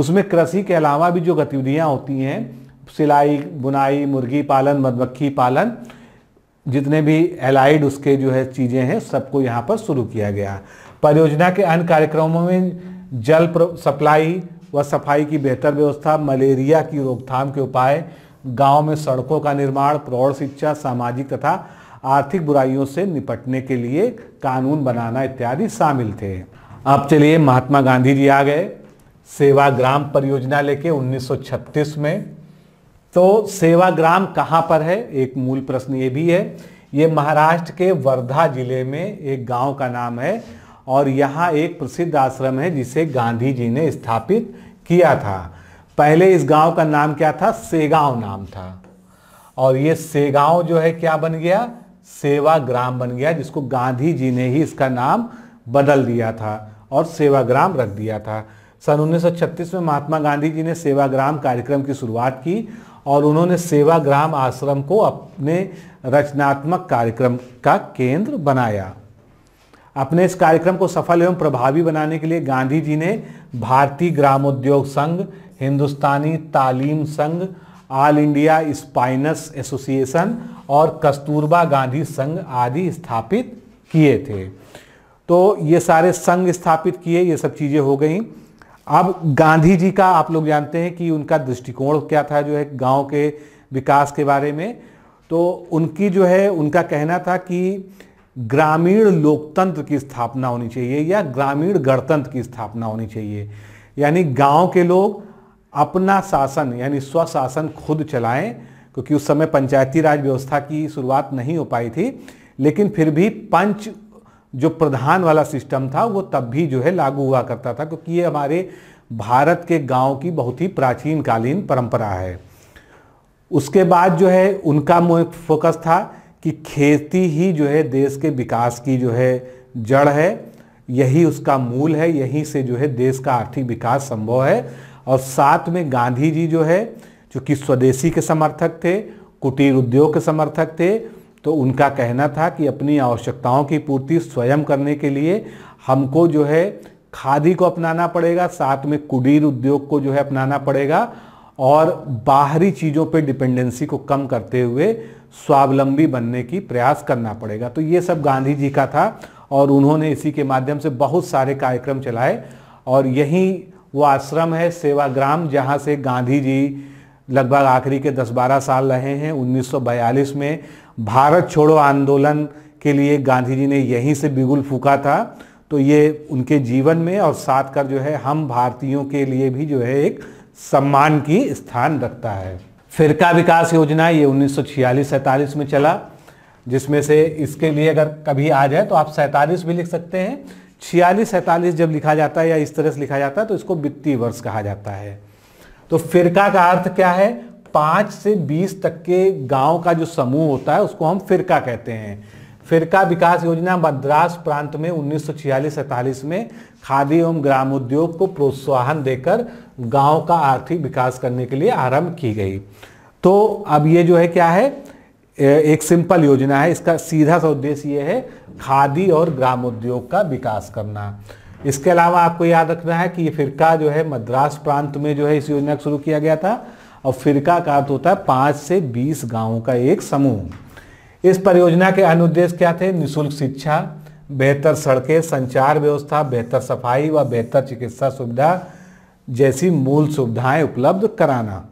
उसमें कृषि के अलावा भी जो गतिविधियां होती हैं, सिलाई, बुनाई, मुर्गी पालन, मधुमक्खी पालन, जितने भी एलाइड उसके जो है चीज़ें हैं सबको यहाँ पर शुरू किया गया। परियोजना के अन्य कार्यक्रमों में जल सप्लाई व सफाई की बेहतर व्यवस्था, मलेरिया की रोकथाम के उपाय, गांव में सड़कों का निर्माण, प्रौढ़ शिक्षा, सामाजिक तथा आर्थिक बुराइयों से निपटने के लिए कानून बनाना इत्यादि शामिल थे। अब चलिए महात्मा गांधी जी आ गए सेवाग्राम परियोजना लेके 1936 में। तो सेवाग्राम कहाँ पर है, एक मूल प्रश्न ये भी है। ये महाराष्ट्र के वर्धा जिले में एक गाँव का नाम है और यहाँ एक प्रसिद्ध आश्रम है जिसे गांधी जी ने स्थापित किया था। पहले इस गांव का नाम क्या था, सेगांव नाम था, और ये सेगांव जो है क्या बन गया, सेवाग्राम बन गया, जिसको गांधी जी ने ही इसका नाम बदल दिया था और सेवाग्राम रख दिया था। सन 1936 में महात्मा गांधी जी ने सेवाग्राम कार्यक्रम की शुरुआत की और उन्होंने सेवाग्राम आश्रम को अपने रचनात्मक कार्यक्रम का केंद्र बनाया। अपने इस कार्यक्रम को सफल एवं प्रभावी बनाने के लिए गांधी जी ने भारतीय ग्रामोद्योग संघ, हिंदुस्तानी तालीम संघ, ऑल इंडिया स्पाइनस एसोसिएशन और कस्तूरबा गांधी संघ आदि स्थापित किए थे। तो ये सारे संघ स्थापित किए, ये सब चीज़ें हो गई। अब गांधी जी का आप लोग जानते हैं कि उनका दृष्टिकोण क्या था जो है गाँव के विकास के बारे में। तो उनकी जो है उनका कहना था कि ग्रामीण लोकतंत्र की स्थापना होनी चाहिए या ग्रामीण गणतंत्र की स्थापना होनी चाहिए, यानी गांव के लोग अपना शासन यानी स्वशासन खुद चलाएं, क्योंकि उस समय पंचायती राज व्यवस्था की शुरुआत नहीं हो पाई थी। लेकिन फिर भी पंच जो प्रधान वाला सिस्टम था वो तब भी जो है लागू हुआ करता था, क्योंकि ये हमारे भारत के गाँव की बहुत ही प्राचीन कालीन परंपरा है। उसके बाद जो है उनका फोकस था कि खेती ही जो है देश के विकास की जो है जड़ है, यही उसका मूल है, यहीं से जो है देश का आर्थिक विकास संभव है। और साथ में गांधी जी जो है चूँकि स्वदेशी के समर्थक थे, कुटीर उद्योग के समर्थक थे, तो उनका कहना था कि अपनी आवश्यकताओं की पूर्ति स्वयं करने के लिए हमको जो है खादी को अपनाना पड़ेगा, साथ में कुटीर उद्योग को जो है अपनाना पड़ेगा और बाहरी चीज़ों पे डिपेंडेंसी को कम करते हुए स्वावलंबी बनने की प्रयास करना पड़ेगा। तो ये सब गांधी जी का था और उन्होंने इसी के माध्यम से बहुत सारे कार्यक्रम चलाए। और यही वो आश्रम है सेवाग्राम जहाँ से गांधी जी लगभग आखिरी के 10-12 साल रहे हैं। 1942 में भारत छोड़ो आंदोलन के लिए गांधी जी ने यहीं से बिगुल फूका था। तो ये उनके जीवन में और साथ कर जो है हम भारतीयों के लिए भी जो है एक सम्मान की स्थान रखता है। फिरका विकास योजना ये 1946-47 में चला, जिसमें से इसके लिए अगर कभी आ जाए तो आप 47 भी लिख सकते हैं 46-47 जब लिखा जाता है या इस तरह से लिखा जाता है तो इसको वित्तीय वर्ष कहा जाता है। तो फिरका का अर्थ क्या है, 5 से 20 तक के गांव का जो समूह होता है उसको हम फिरका कहते हैं। फिरका विकास योजना मद्रास प्रांत में 1946-47 में खादी एवं ग्रामोद्योग को प्रोत्साहन देकर गांव का आर्थिक विकास करने के लिए आरंभ की गई। तो अब ये जो है क्या है, एक सिंपल योजना है, इसका सीधा सा उद्देश्य ये है खादी और ग्रामोद्योग का विकास करना। इसके अलावा आपको याद रखना है कि ये फिरका जो है मद्रास प्रांत में जो है इस योजना को शुरू किया गया था और फिरका का अर्थ होता है 5 से 20 गांवों का एक समूह। इस परियोजना के अन्य उद्देश्य क्या थे, निःशुल्क शिक्षा, बेहतर सड़कें, संचार व्यवस्था, बेहतर सफाई व बेहतर चिकित्सा सुविधा जैसी मूल सुविधाएं उपलब्ध कराना।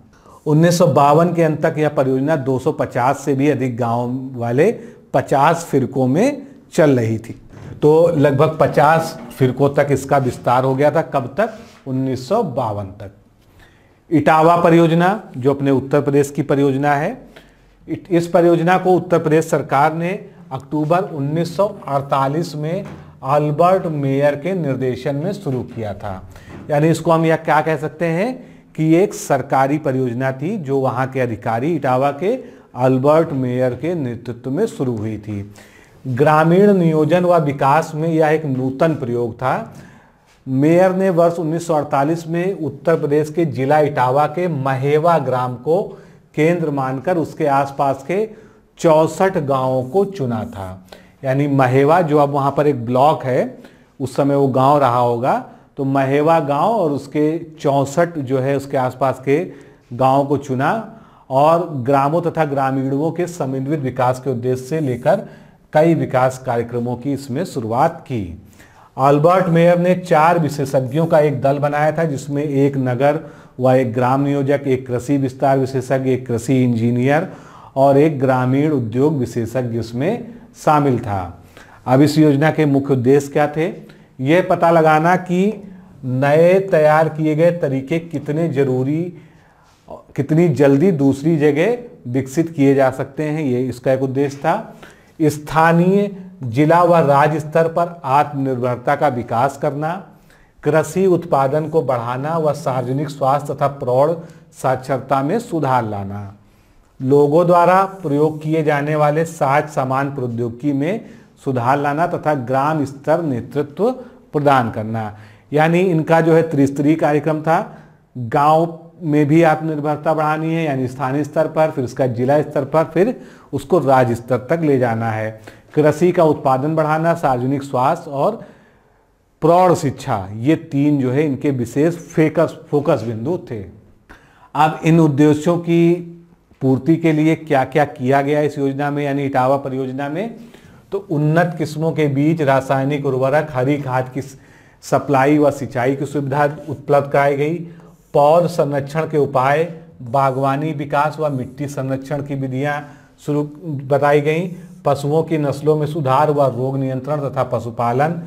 1952 के अंत तक यह परियोजना 250 से भी अधिक गांव वाले 50 फिरकों में चल रही थी। तो लगभग 50 फिरकों तक इसका विस्तार हो गया था। कब तक, 1952 तक। इटावा परियोजना जो अपने उत्तर प्रदेश की परियोजना है, इस परियोजना को उत्तर प्रदेश सरकार ने अक्टूबर 1948 में अल्बर्ट मेयर के निर्देशन में शुरू किया था। यानी इसको हम यह क्या कह सकते हैं कि ये एक सरकारी परियोजना थी जो वहाँ के अधिकारी इटावा के अल्बर्ट मेयर के नेतृत्व में शुरू हुई थी। ग्रामीण नियोजन व विकास में यह एक नूतन प्रयोग था। मेयर ने वर्ष 1948 में उत्तर प्रदेश के जिला इटावा के महेवा ग्राम को केंद्र मानकर उसके आसपास के 64 गांवों को चुना था। यानी महेवा जो अब वहाँ पर एक ब्लॉक है, उस समय वो गांव रहा होगा, तो महेवा गांव और उसके 64 जो है उसके आसपास के गांव को चुना और ग्रामों तथा ग्रामीणों के समन्वित विकास के उद्देश्य से लेकर कई विकास कार्यक्रमों की इसमें शुरुआत की। अल्बर्ट मेयर ने 4 विशेषज्ञों का एक दल बनाया था, जिसमें एक नगर व एक ग्राम नियोजक, एक कृषि विस्तार विशेषज्ञ, एक कृषि इंजीनियर और एक ग्रामीण उद्योग विशेषज्ञ इसमें शामिल था। अब इस योजना के मुख्य उद्देश्य क्या थे, यह पता लगाना कि नए तैयार किए गए तरीके कितनी जल्दी दूसरी जगह विकसित किए जा सकते हैं, ये इसका एक उद्देश्य था। स्थानीय, जिला व राज्य स्तर पर आत्मनिर्भरता का विकास करना, कृषि उत्पादन को बढ़ाना व सार्वजनिक स्वास्थ्य तथा प्रौढ़ साक्षरता में सुधार लाना। लोगों द्वारा प्रयोग किए जाने वाले साज सामान प्रौद्योगिकी में सुधार लाना तथा ग्राम स्तर नेतृत्व प्रदान करना। यानी इनका जो है त्रिस्तरीय कार्यक्रम था। गांव में भी आत्मनिर्भरता बढ़ानी है, यानी स्थानीय स्तर पर, फिर उसका जिला स्तर पर, फिर उसको राज्य स्तर तक ले जाना है। कृषि का उत्पादन बढ़ाना, सार्वजनिक स्वास्थ्य और प्रौढ़ शिक्षा, ये 3 जो है इनके विशेष फोकस बिंदु थे। अब इन उद्देश्यों की पूर्ति के लिए क्या क्या किया गया इस योजना में, यानी इटावा परियोजना में, तो उन्नत किस्मों के बीज, रासायनिक उर्वरक, हरी खाद की सप्लाई व सिंचाई की सुविधा उपलब्ध कराई गई। पौध संरक्षण के उपाय, बागवानी विकास व मिट्टी संरक्षण की विधियां शुरू बताई गई। पशुओं की नस्लों में सुधार व रोग नियंत्रण तथा पशुपालन,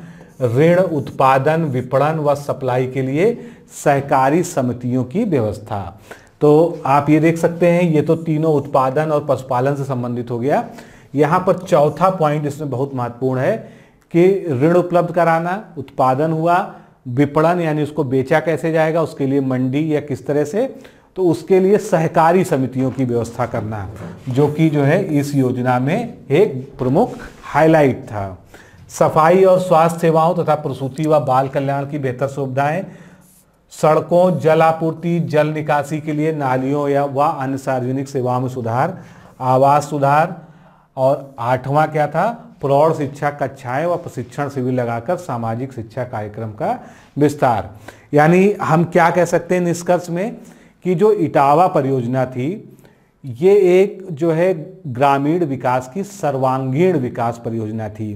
ऋण उत्पादन, विपणन व सप्लाई के लिए सहकारी समितियों की व्यवस्था। तो आप ये देख सकते हैं, ये तो तीनों उत्पादन और पशुपालन से संबंधित हो गया। यहाँ पर चौथा पॉइंट इसमें बहुत महत्वपूर्ण है कि ऋण उपलब्ध कराना, उत्पादन हुआ, विपणन यानी उसको बेचा कैसे जाएगा, उसके लिए मंडी या किस तरह से, तो उसके लिए सहकारी समितियों की व्यवस्था करना, जो कि जो है इस योजना में एक प्रमुख हाईलाइट था। सफाई और स्वास्थ्य सेवाओं तथा प्रसूति व बाल कल्याण की बेहतर सुविधाएं, सड़कों, जल आपूर्ति, जल निकासी के लिए नालियों या व अन्य सार्वजनिक सेवाओं में सुधार, आवास सुधार, और 8वां क्या था, प्रौढ़ शिक्षा कक्षाएं व प्रशिक्षण शिविर लगाकर सामाजिक शिक्षा कार्यक्रम का विस्तार। यानी हम क्या कह सकते हैं निष्कर्ष में कि जो इटावा परियोजना थी, ये एक जो है ग्रामीण विकास की सर्वांगीण विकास परियोजना थी,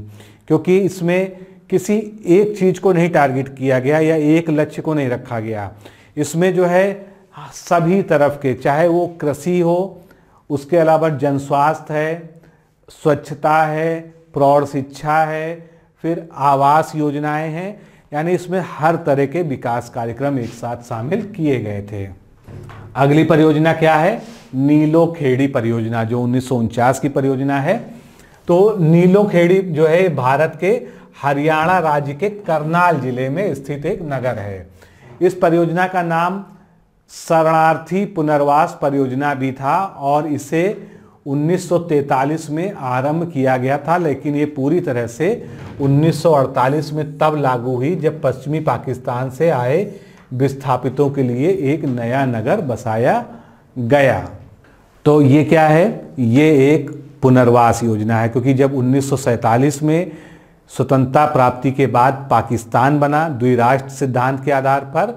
क्योंकि इसमें किसी एक चीज़ को नहीं टारगेट किया गया या एक लक्ष्य को नहीं रखा गया। इसमें जो है सभी तरफ के, चाहे वो कृषि हो, उसके अलावा जन स्वास्थ्य है, स्वच्छता है, प्रौढ़ शिक्षा है, फिर आवास योजनाएं हैं, यानी इसमें हर तरह के विकास कार्यक्रम एक साथ शामिल किए गए थे। अगली परियोजना क्या है, नीलोखेड़ी परियोजना, जो 1949 की परियोजना है। तो नीलोखेड़ी जो है भारत के हरियाणा राज्य के करनाल जिले में स्थित एक नगर है। इस परियोजना का नाम शरणार्थी पुनर्वास परियोजना भी था और इसे 1943 में आरंभ किया गया था, लेकिन ये पूरी तरह से 1948 में तब लागू हुई जब पश्चिमी पाकिस्तान से आए विस्थापितों के लिए एक नया नगर बसाया गया। तो ये क्या है? ये एक पुनर्वास योजना है, क्योंकि जब 1947 में स्वतंत्रता प्राप्ति के बाद पाकिस्तान बना द्विराष्ट्र सिद्धांत के आधार पर,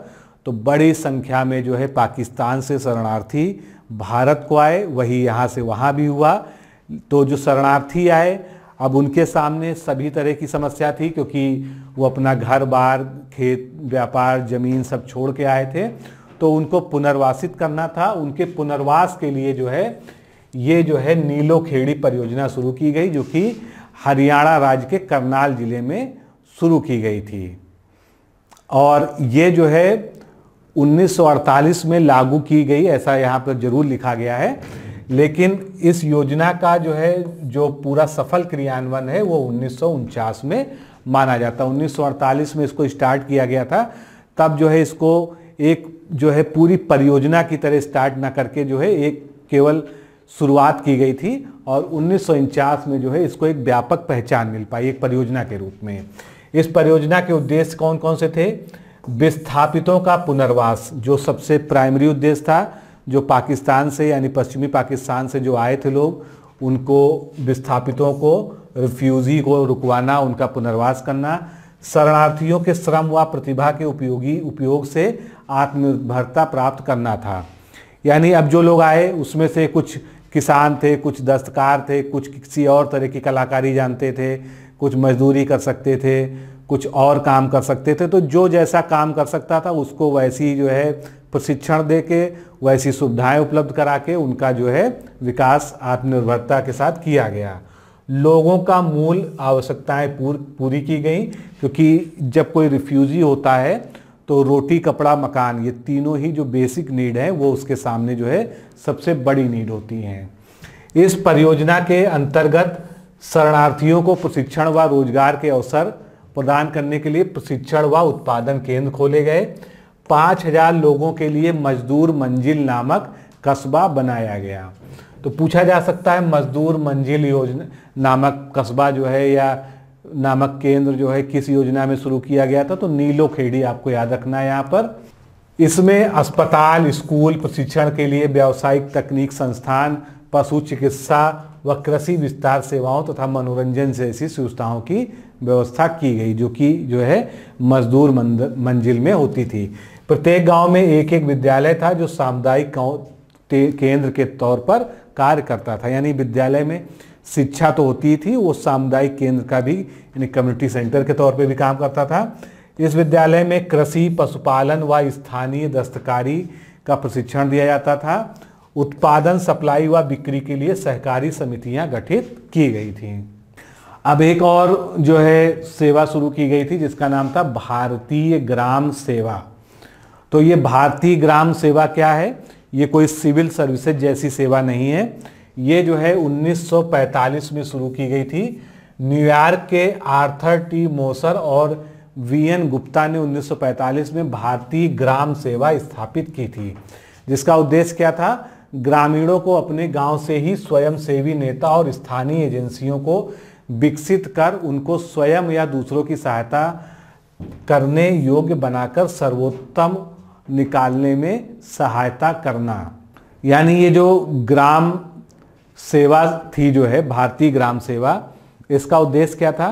तो बड़ी संख्या में जो है पाकिस्तान से शरणार्थी भारत को आए, वही यहाँ से वहाँ भी हुआ। तो जो शरणार्थी आए अब उनके सामने सभी तरह की समस्या थी, क्योंकि वो अपना घर बार खेत व्यापार ज़मीन सब छोड़ के आए थे, तो उनको पुनर्वासित करना था। उनके पुनर्वास के लिए जो है ये जो है नीलोखेड़ी परियोजना शुरू की गई, जो कि हरियाणा राज्य के करनाल जिले में शुरू की गई थी और ये जो है 1948 में लागू की गई, ऐसा यहाँ पर जरूर लिखा गया है। लेकिन इस योजना का जो है जो पूरा सफल क्रियान्वयन है वो 1949 में माना जाता है। 1948 में इसको स्टार्ट किया गया था, तब जो है इसको एक जो है पूरी परियोजना की तरह स्टार्ट ना करके जो है एक केवल शुरुआत की गई थी और 1949 में जो है इसको एक व्यापक पहचान मिल पाई एक परियोजना के रूप में। इस परियोजना के उद्देश्य कौन कौन से थे? विस्थापितों का पुनर्वास जो सबसे प्राइमरी उद्देश्य था, जो पाकिस्तान से यानी पश्चिमी पाकिस्तान से जो आए थे लोग, उनको विस्थापितों को रिफ्यूजी को रुकवाना, उनका पुनर्वास करना। शरणार्थियों के श्रम व प्रतिभा के उपयोग से आत्मनिर्भरता प्राप्त करना था, यानी अब जो लोग आए उसमें से कुछ किसान थे, कुछ दस्तकार थे, कुछ किसी और तरह की कलाकारी जानते थे, कुछ मजदूरी कर सकते थे, कुछ और काम कर सकते थे। तो जो जैसा काम कर सकता था उसको वैसी जो है प्रशिक्षण दे के, वैसी सुविधाएँ उपलब्ध करा के उनका जो है विकास आत्मनिर्भरता के साथ किया गया। लोगों का मूल आवश्यकताएं पूरी की गई, क्योंकि जब कोई रिफ्यूजी होता है तो रोटी कपड़ा मकान ये तीनों ही जो बेसिक नीड हैं वो उसके सामने जो है सबसे बड़ी नीड होती हैं। इस परियोजना के अंतर्गत शरणार्थियों को प्रशिक्षण व रोजगार के अवसर प्रदान करने के लिए प्रशिक्षण व उत्पादन केंद्र खोले गए। 5000 लोगों के लिए मजदूर मंजिल नामक कस्बा बनाया गया। तो पूछा जा सकता है मजदूर मंजिल योजना नामक कस्बा जो है या नामक केंद्र जो है किस योजना में शुरू किया गया था? तो नीलोखेड़ी आपको याद रखना है। यहाँ पर इसमें अस्पताल, स्कूल, प्रशिक्षण के लिए व्यावसायिक तकनीक संस्थान, पशु चिकित्सा व कृषि विस्तार सेवाओं तथा मनोरंजन जैसी संस्थाओं की व्यवस्था की गई, जो कि जो है मजदूर मंजिल में होती थी। प्रत्येक गांव में एक एक विद्यालय था जो सामुदायिक केंद्र के तौर पर कार्य करता था, यानी विद्यालय में शिक्षा तो होती थी, वो सामुदायिक केंद्र का भी यानी कम्युनिटी सेंटर के तौर पे भी काम करता था। इस विद्यालय में कृषि, पशुपालन व स्थानीय दस्तकारी का प्रशिक्षण दिया जाता था। उत्पादन, सप्लाई व बिक्री के लिए सहकारी समितियां गठित की गई थीं। अब एक और जो है सेवा शुरू की गई थी जिसका नाम था भारतीय ग्राम सेवा। तो ये भारतीय ग्राम सेवा क्या है? ये कोई सिविल सर्विसेज जैसी सेवा नहीं है। ये जो है 1945 में शुरू की गई थी। न्यूयॉर्क के आर्थर टी मोसर और वीएन गुप्ता ने 1945 में भारतीय ग्राम सेवा स्थापित की थी, जिसका उद्देश्य क्या था? ग्रामीणों को अपने गांव से ही स्वयंसेवी नेता और स्थानीय एजेंसियों को विकसित कर उनको स्वयं या दूसरों की सहायता करने योग्य बनाकर सर्वोत्तम निकालने में सहायता करना। यानी ये जो ग्राम सेवा थी जो है भारतीय ग्राम सेवा, इसका उद्देश्य क्या था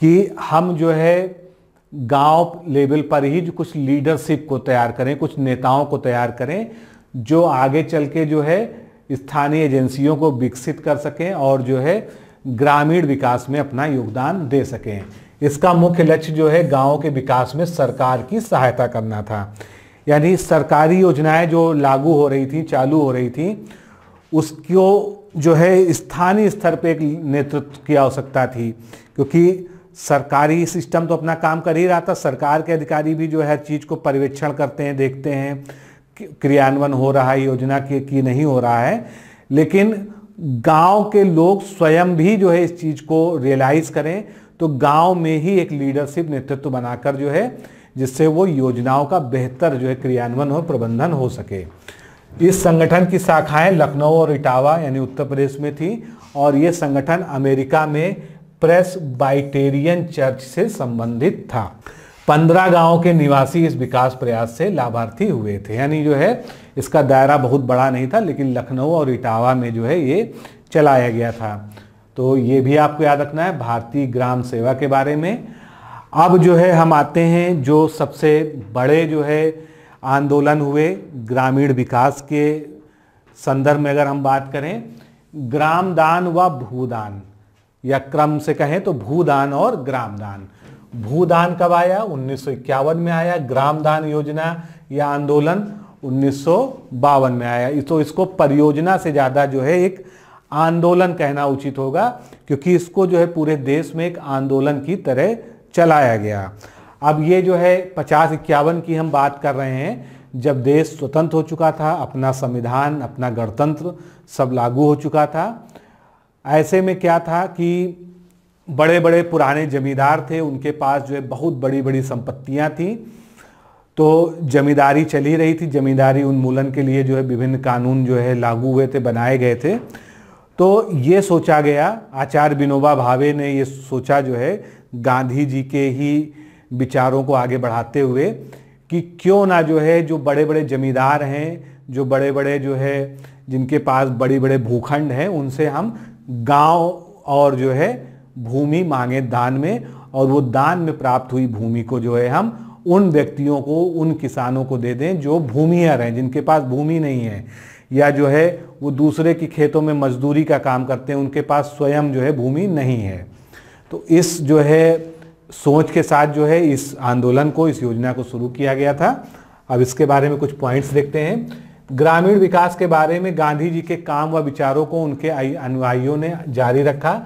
कि हम जो है गांव लेवल पर ही जो कुछ लीडरशिप को तैयार करें, कुछ नेताओं को तैयार करें जो आगे चल के जो है स्थानीय एजेंसियों को विकसित कर सकें और जो है ग्रामीण विकास में अपना योगदान दे सकें। इसका मुख्य लक्ष्य जो है गाँव के विकास में सरकार की सहायता करना था, यानी सरकारी योजनाएं जो लागू हो रही थी, चालू हो रही थी, उसको जो है स्थानीय स्तर पे एक नेतृत्व की आवश्यकता थी, क्योंकि सरकारी सिस्टम तो अपना काम कर ही रहा था। सरकार के अधिकारी भी जो है हर चीज़ को पर्यवेक्षण करते हैं, देखते हैं क्रियान्वयन हो रहा है योजना की नहीं हो रहा है, लेकिन गांव के लोग स्वयं भी जो है इस चीज़ को रियलाइज़ करें। तो गांव में ही एक लीडरशिप नेतृत्व बनाकर जो है जिससे वो योजनाओं का बेहतर जो है क्रियान्वयन और प्रबंधन हो सके। इस संगठन की शाखाएं लखनऊ और इटावा यानी उत्तर प्रदेश में थी और ये संगठन अमेरिका में प्रेस बाइटेरियन चर्च से संबंधित था। 15 गांवों के निवासी इस विकास प्रयास से लाभार्थी हुए थे, यानी जो है इसका दायरा बहुत बड़ा नहीं था, लेकिन लखनऊ और इटावा में जो है ये चलाया गया था। तो ये भी आपको याद रखना है भारतीय ग्राम सेवा के बारे में। अब जो है हम आते हैं जो सबसे बड़े जो है आंदोलन हुए ग्रामीण विकास के संदर्भ में। अगर हम बात करें ग्रामदान व भूदान, या क्रम से कहें तो भूदान और ग्रामदान। भूदान कब आया? 1951 में आया। ग्रामदान योजना या आंदोलन 1952 में आया। तो इसको परियोजना से ज़्यादा जो है एक आंदोलन कहना उचित होगा, क्योंकि इसको जो है पूरे देश में एक आंदोलन की तरह चलाया गया। अब ये जो है 50-51 की हम बात कर रहे हैं, जब देश स्वतंत्र हो चुका था, अपना संविधान, अपना गणतंत्र सब लागू हो चुका था। ऐसे में क्या था कि बड़े बड़े पुराने जमींदार थे, उनके पास जो है बहुत बड़ी बड़ी संपत्तियां थीं, तो जमींदारी चली रही थी। जमींदारी उन्मूलन के लिए जो है विभिन्न कानून जो है लागू हुए थे, बनाए गए थे। तो ये सोचा गया, आचार्य विनोबा भावे ने ये सोचा जो है गांधी जी के ही विचारों को आगे बढ़ाते हुए कि क्यों ना जो है जो बड़े बड़े जमींदार हैं, जो बड़े बड़े जो है जिनके पास बड़े बड़े भूखंड हैं, उनसे हम गांव और जो है भूमि मांगे दान में, और वो दान में प्राप्त हुई भूमि को जो है हम उन व्यक्तियों को, उन किसानों को दे दें जो भूमिहर हैं, जिनके पास भूमि नहीं है, या जो है वो दूसरे के खेतों में मजदूरी का काम करते हैं, उनके पास स्वयं जो है भूमि नहीं है। तो इस जो है सोच के साथ जो है इस आंदोलन को, इस योजना को शुरू किया गया था। अब इसके बारे में कुछ पॉइंट्स देखते हैं। ग्रामीण विकास के बारे में गांधी जी के काम व विचारों को उनके अनुयायियों ने जारी रखा।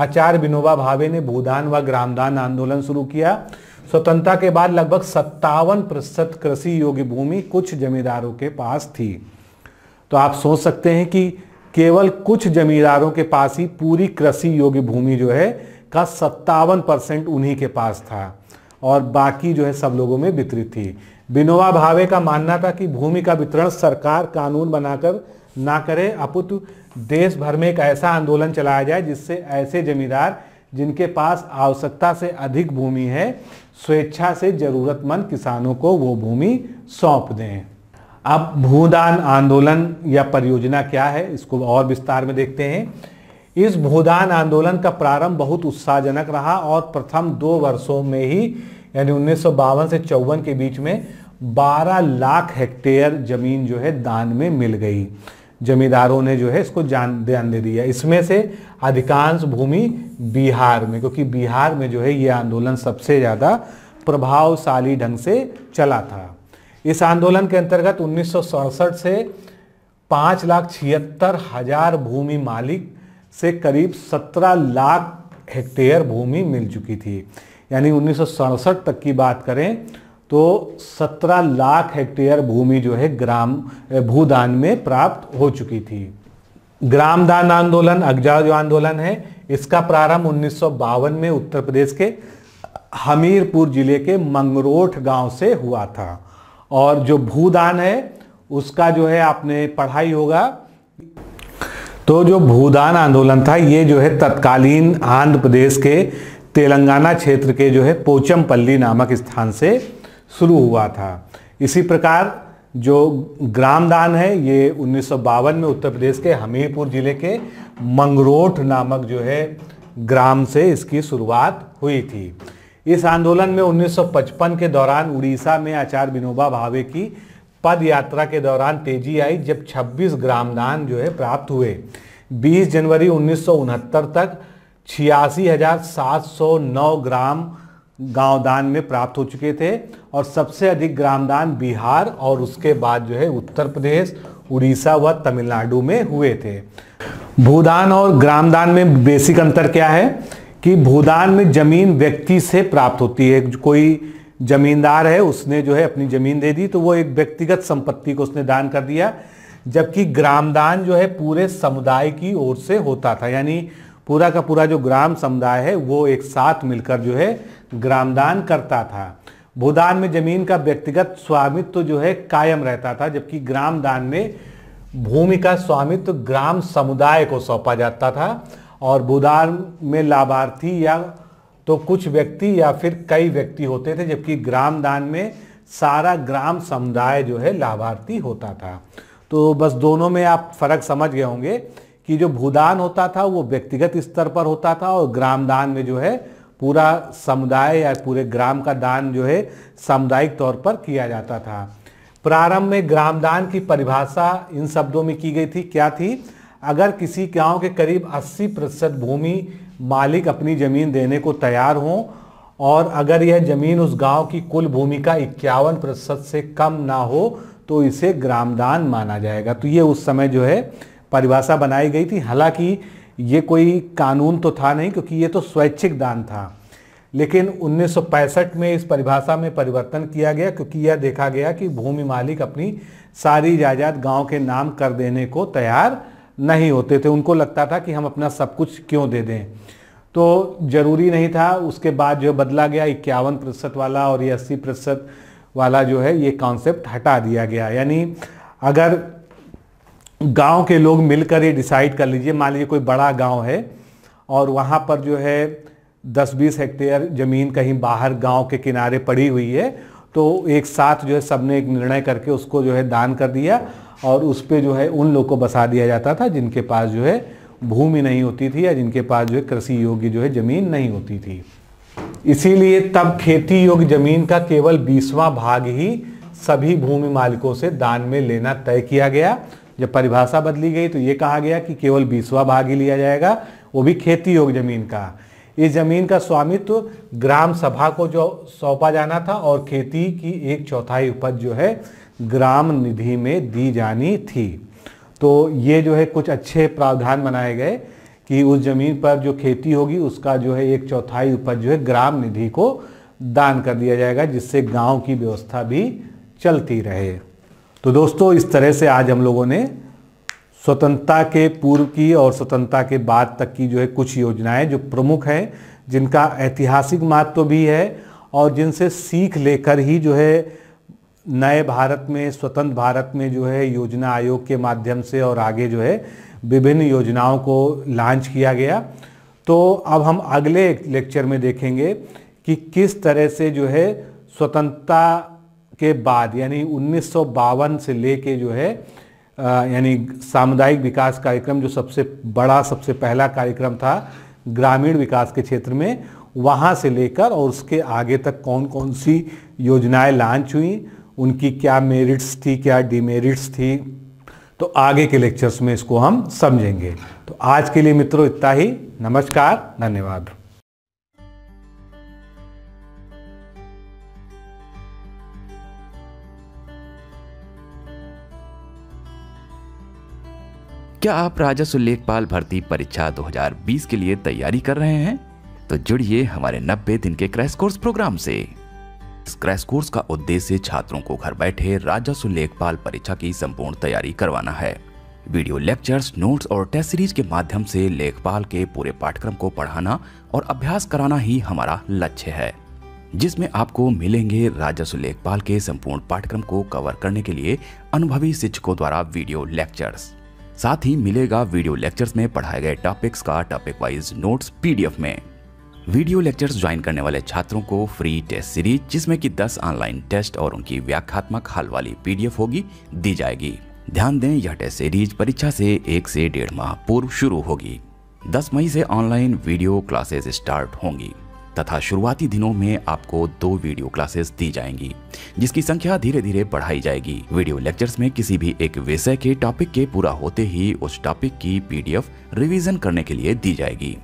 आचार्य विनोबा भावे ने भूदान व ग्रामदान आंदोलन शुरू किया। स्वतंत्रता के बाद लगभग 57% कृषि योग्य भूमि कुछ जमींदारों के पास थी। तो आप सोच सकते हैं कि केवल कुछ जमींदारों के पास ही पूरी कृषि योग्य भूमि जो है का 57% उन्हीं के पास था और बाकी जो है सब लोगों में वितरित थी। विनोबा भावे का मानना था कि भूमि का वितरण सरकार कानून बनाकर ना करे, अपितु देश भर में एक ऐसा आंदोलन चलाया जाए जिससे ऐसे जमींदार जिनके पास आवश्यकता से अधिक भूमि है, स्वेच्छा से जरूरतमंद किसानों को वो भूमि सौंप दें। अब भूदान आंदोलन या परियोजना क्या है, इसको और विस्तार में देखते हैं। इस भूदान आंदोलन का प्रारंभ बहुत उत्साहजनक रहा और प्रथम 2 वर्षों में ही यानी 1952 से 54 के बीच में 12 लाख हेक्टेयर जमीन जो है दान में मिल गई। जमींदारों ने जो है इसको ध्यान दे दिया। इसमें से अधिकांश भूमि बिहार में, क्योंकि बिहार में जो है ये आंदोलन सबसे ज़्यादा प्रभावशाली ढंग से चला था। इस आंदोलन के अंतर्गत 1967 से 5,76,000 भूमि मालिक से करीब 17 लाख हेक्टेयर भूमि मिल चुकी थी। यानी 1967 तक की बात करें तो 17 लाख हेक्टेयर भूमि जो है भूदान में प्राप्त हो चुकी थी। ग्रामदान आंदोलन अगजा जो आंदोलन है, इसका प्रारंभ 1952 में उत्तर प्रदेश के हमीरपुर जिले के मंगरोठ गांव से हुआ था। और जो भूदान है उसका जो है आपने पढ़ाई होगा। तो जो भूदान आंदोलन था ये जो है तत्कालीन आंध्र प्रदेश के तेलंगाना क्षेत्र के जो है पोचम पल्ली नामक स्थान से शुरू हुआ था। इसी प्रकार जो ग्रामदान है ये 1952 में उत्तर प्रदेश के हमीरपुर जिले के मंगरोठ नामक जो है ग्राम से इसकी शुरुआत हुई थी। इस आंदोलन में 1955 के दौरान उड़ीसा में आचार्य विनोबा भावे की पद यात्रा के दौरान तेजी आई, जब 26 ग्रामदान जो है प्राप्त हुए। 20 जनवरी 1969 तक 86,709 ग्राम गांव दान में प्राप्त हो चुके थे और सबसे अधिक ग्रामदान बिहार और उसके बाद जो है उत्तर प्रदेश, उड़ीसा व तमिलनाडु में हुए थे। भूदान और ग्रामदान में बेसिक अंतर क्या है कि भूदान में जमीन व्यक्ति से प्राप्त होती है। कोई जमींदार है, उसने जो है अपनी जमीन दे दी तो वो एक व्यक्तिगत संपत्ति को उसने दान कर दिया, जबकि ग्रामदान जो है पूरे समुदाय की ओर से होता था। यानी पूरा का पूरा जो ग्राम समुदाय है वो एक साथ मिलकर जो है ग्रामदान करता था। भूदान में जमीन का व्यक्तिगत स्वामित्व जो है कायम रहता था, जबकि ग्रामदान में भूमि का स्वामित्व ग्राम समुदाय को सौंपा जाता था। और भूदान में लाभार्थी या तो कुछ व्यक्ति या फिर कई व्यक्ति होते थे, जबकि ग्रामदान में सारा ग्राम समुदाय जो है लाभार्थी होता था। तो बस दोनों में आप फर्क समझ गए होंगे कि जो भूदान होता था वो व्यक्तिगत स्तर पर होता था और ग्रामदान में जो है पूरा समुदाय या पूरे ग्राम का दान जो है सामुदायिक तौर पर किया जाता था। प्रारंभ में ग्रामदान की परिभाषा इन शब्दों में की गई थी, क्या थी? अगर किसी गांव के करीब 80% भूमि मालिक अपनी जमीन देने को तैयार हों और अगर यह जमीन उस गांव की कुल भूमि का 51% से कम ना हो तो इसे ग्रामदान माना जाएगा। तो ये उस समय जो है परिभाषा बनाई गई थी। हालांकि ये कोई कानून तो था नहीं, क्योंकि ये तो स्वैच्छिक दान था, लेकिन 1965 में इस परिभाषा में परिवर्तन किया गया, क्योंकि यह देखा गया कि भूमि मालिक अपनी सारी जायदाद गांव के नाम कर देने को तैयार नहीं होते थे। उनको लगता था कि हम अपना सब कुछ क्यों दे दें, तो ज़रूरी नहीं था। उसके बाद जो बदला गया, 51% वाला और ये 80% वाला जो है ये कॉन्सेप्ट हटा दिया गया। यानी अगर गांव के लोग मिलकर ये डिसाइड कर लीजिए, मान लीजिए कोई बड़ा गांव है और वहाँ पर जो है 10-20 हेक्टेयर ज़मीन कहीं बाहर गांव के किनारे पड़ी हुई है, तो एक साथ जो है सबने एक निर्णय करके उसको जो है दान कर दिया और उस पर जो है उन लोगों को बसा दिया जाता था जिनके पास जो है भूमि नहीं होती थी या जिनके पास जो है कृषि योग्य जो है ज़मीन नहीं होती थी। इसीलिए तब खेती योग्य ज़मीन का केवल 20वां भाग ही सभी भूमि मालिकों से दान में लेना तय किया गया। जब परिभाषा बदली गई तो ये कहा गया कि केवल 20वां भाग ही लिया जाएगा, वो भी खेती योग्य जमीन का। इस जमीन का स्वामित्व ग्राम सभा को जो सौंपा जाना था और खेती की 1/4 उपज जो है ग्राम निधि में दी जानी थी। तो ये जो है कुछ अच्छे प्रावधान बनाए गए कि उस जमीन पर जो खेती होगी उसका जो है 1/4 उपज जो है ग्राम निधि को दान कर दिया जाएगा, जिससे गाँव की व्यवस्था भी चलती रहे। तो दोस्तों, इस तरह से आज हम लोगों ने स्वतंत्रता के पूर्व की और स्वतंत्रता के बाद तक की जो है कुछ योजनाएं जो प्रमुख हैं, जिनका ऐतिहासिक महत्व भी है और जिनसे सीख लेकर ही जो है नए भारत में, स्वतंत्र भारत में जो है योजना आयोग के माध्यम से और आगे जो है विभिन्न योजनाओं को लॉन्च किया गया। तो अब हम अगले लेक्चर में देखेंगे कि किस तरह से जो है स्वतंत्रता के बाद यानी 1952 से लेके जो है यानी सामुदायिक विकास कार्यक्रम जो सबसे बड़ा, सबसे पहला कार्यक्रम था ग्रामीण विकास के क्षेत्र में, वहाँ से लेकर और उसके आगे तक कौन कौन सी योजनाएं लॉन्च हुई, उनकी क्या मेरिट्स थी, क्या डिमेरिट्स थी, तो आगे के लेक्चर्स में इसको हम समझेंगे। तो आज के लिए मित्रों इतना ही। नमस्कार, धन्यवाद। क्या आप राजस्व लेखपाल भर्ती परीक्षा 2020 के लिए तैयारी कर रहे हैं? तो जुड़िए हमारे 90 दिन के क्रैश कोर्स प्रोग्राम से। इस क्रैश कोर्स का उद्देश्य छात्रों को घर बैठे राजस्व लेखपाल परीक्षा की संपूर्ण तैयारी करवाना है। वीडियो लेक्चर्स, नोट्स और टेस्ट सीरीज के माध्यम से लेखपाल के पूरे पाठ्यक्रम को पढ़ाना और अभ्यास कराना ही हमारा लक्ष्य है, जिसमें आपको मिलेंगे राजस्व लेखपाल के संपूर्ण पाठ्यक्रम को कवर करने के लिए अनुभवी शिक्षकों द्वारा वीडियो लेक्चर्स। साथ ही मिलेगा वीडियो लेक्चर्स में पढ़ाए गए टॉपिक्स का टॉपिक वाइज नोट्स पीडीएफ में। वीडियो लेक्चर्स ज्वाइन करने वाले छात्रों को फ्री टेस्ट सीरीज, जिसमें कि 10 ऑनलाइन टेस्ट और उनकी व्याख्यात्मक हल वाली पीडीएफ होगी, दी जाएगी। ध्यान दें, यह टेस्ट सीरीज परीक्षा से 1 से 1.5 माह पूर्व शुरू होगी। 10 मई से ऑनलाइन वीडियो क्लासेस स्टार्ट होंगी तथा शुरुआती दिनों में आपको 2 वीडियो क्लासेस दी जाएंगी, जिसकी संख्या धीरे धीरे बढ़ाई जाएगी। वीडियो लेक्चर्स में किसी भी एक विषय के टॉपिक के पूरा होते ही उस टॉपिक की पीडीएफ रिवीजन करने के लिए दी जाएगी।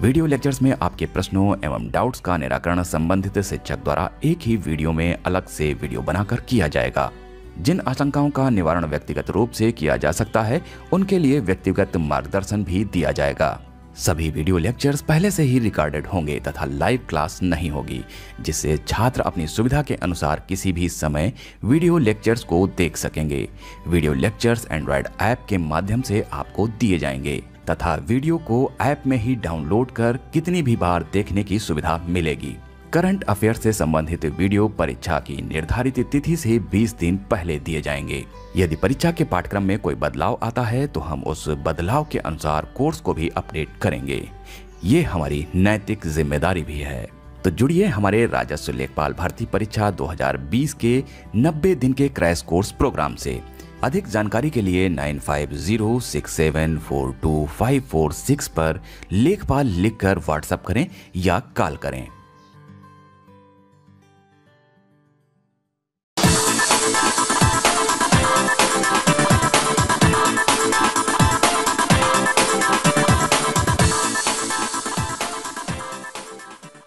वीडियो लेक्चर्स में आपके प्रश्नों एवं डाउट्स का निराकरण संबंधित शिक्षक द्वारा एक ही वीडियो में अलग से वीडियो बनाकर किया जाएगा। जिन आशंकाओं का निवारण व्यक्तिगत रूप से किया जा सकता है, उनके लिए व्यक्तिगत मार्गदर्शन भी दिया जाएगा। सभी वीडियो लेक्चर्स पहले से ही रिकॉर्डेड होंगे तथा लाइव क्लास नहीं होगी, जिससे छात्र अपनी सुविधा के अनुसार किसी भी समय वीडियो लेक्चर्स को देख सकेंगे। वीडियो लेक्चर्स एंड्रॉयड ऐप के माध्यम से आपको दिए जाएंगे तथा वीडियो को ऐप में ही डाउनलोड कर कितनी भी बार देखने की सुविधा मिलेगी। करंट अफेयर से संबंधित वीडियो परीक्षा की निर्धारित तिथि से 20 दिन पहले दिए जाएंगे। यदि परीक्षा के पाठ्यक्रम में कोई बदलाव आता है तो हम उस बदलाव के अनुसार कोर्स को भी अपडेट करेंगे। ये हमारी नैतिक जिम्मेदारी भी है। तो जुड़िए हमारे राजस्व लेखपाल भर्ती परीक्षा 2020 के 90 दिन के क्रैश कोर्स प्रोग्राम से। अधिक जानकारी के लिए 9506742546 पर लेखपाल लिखकर व्हाट्सएप करें या कॉल करें।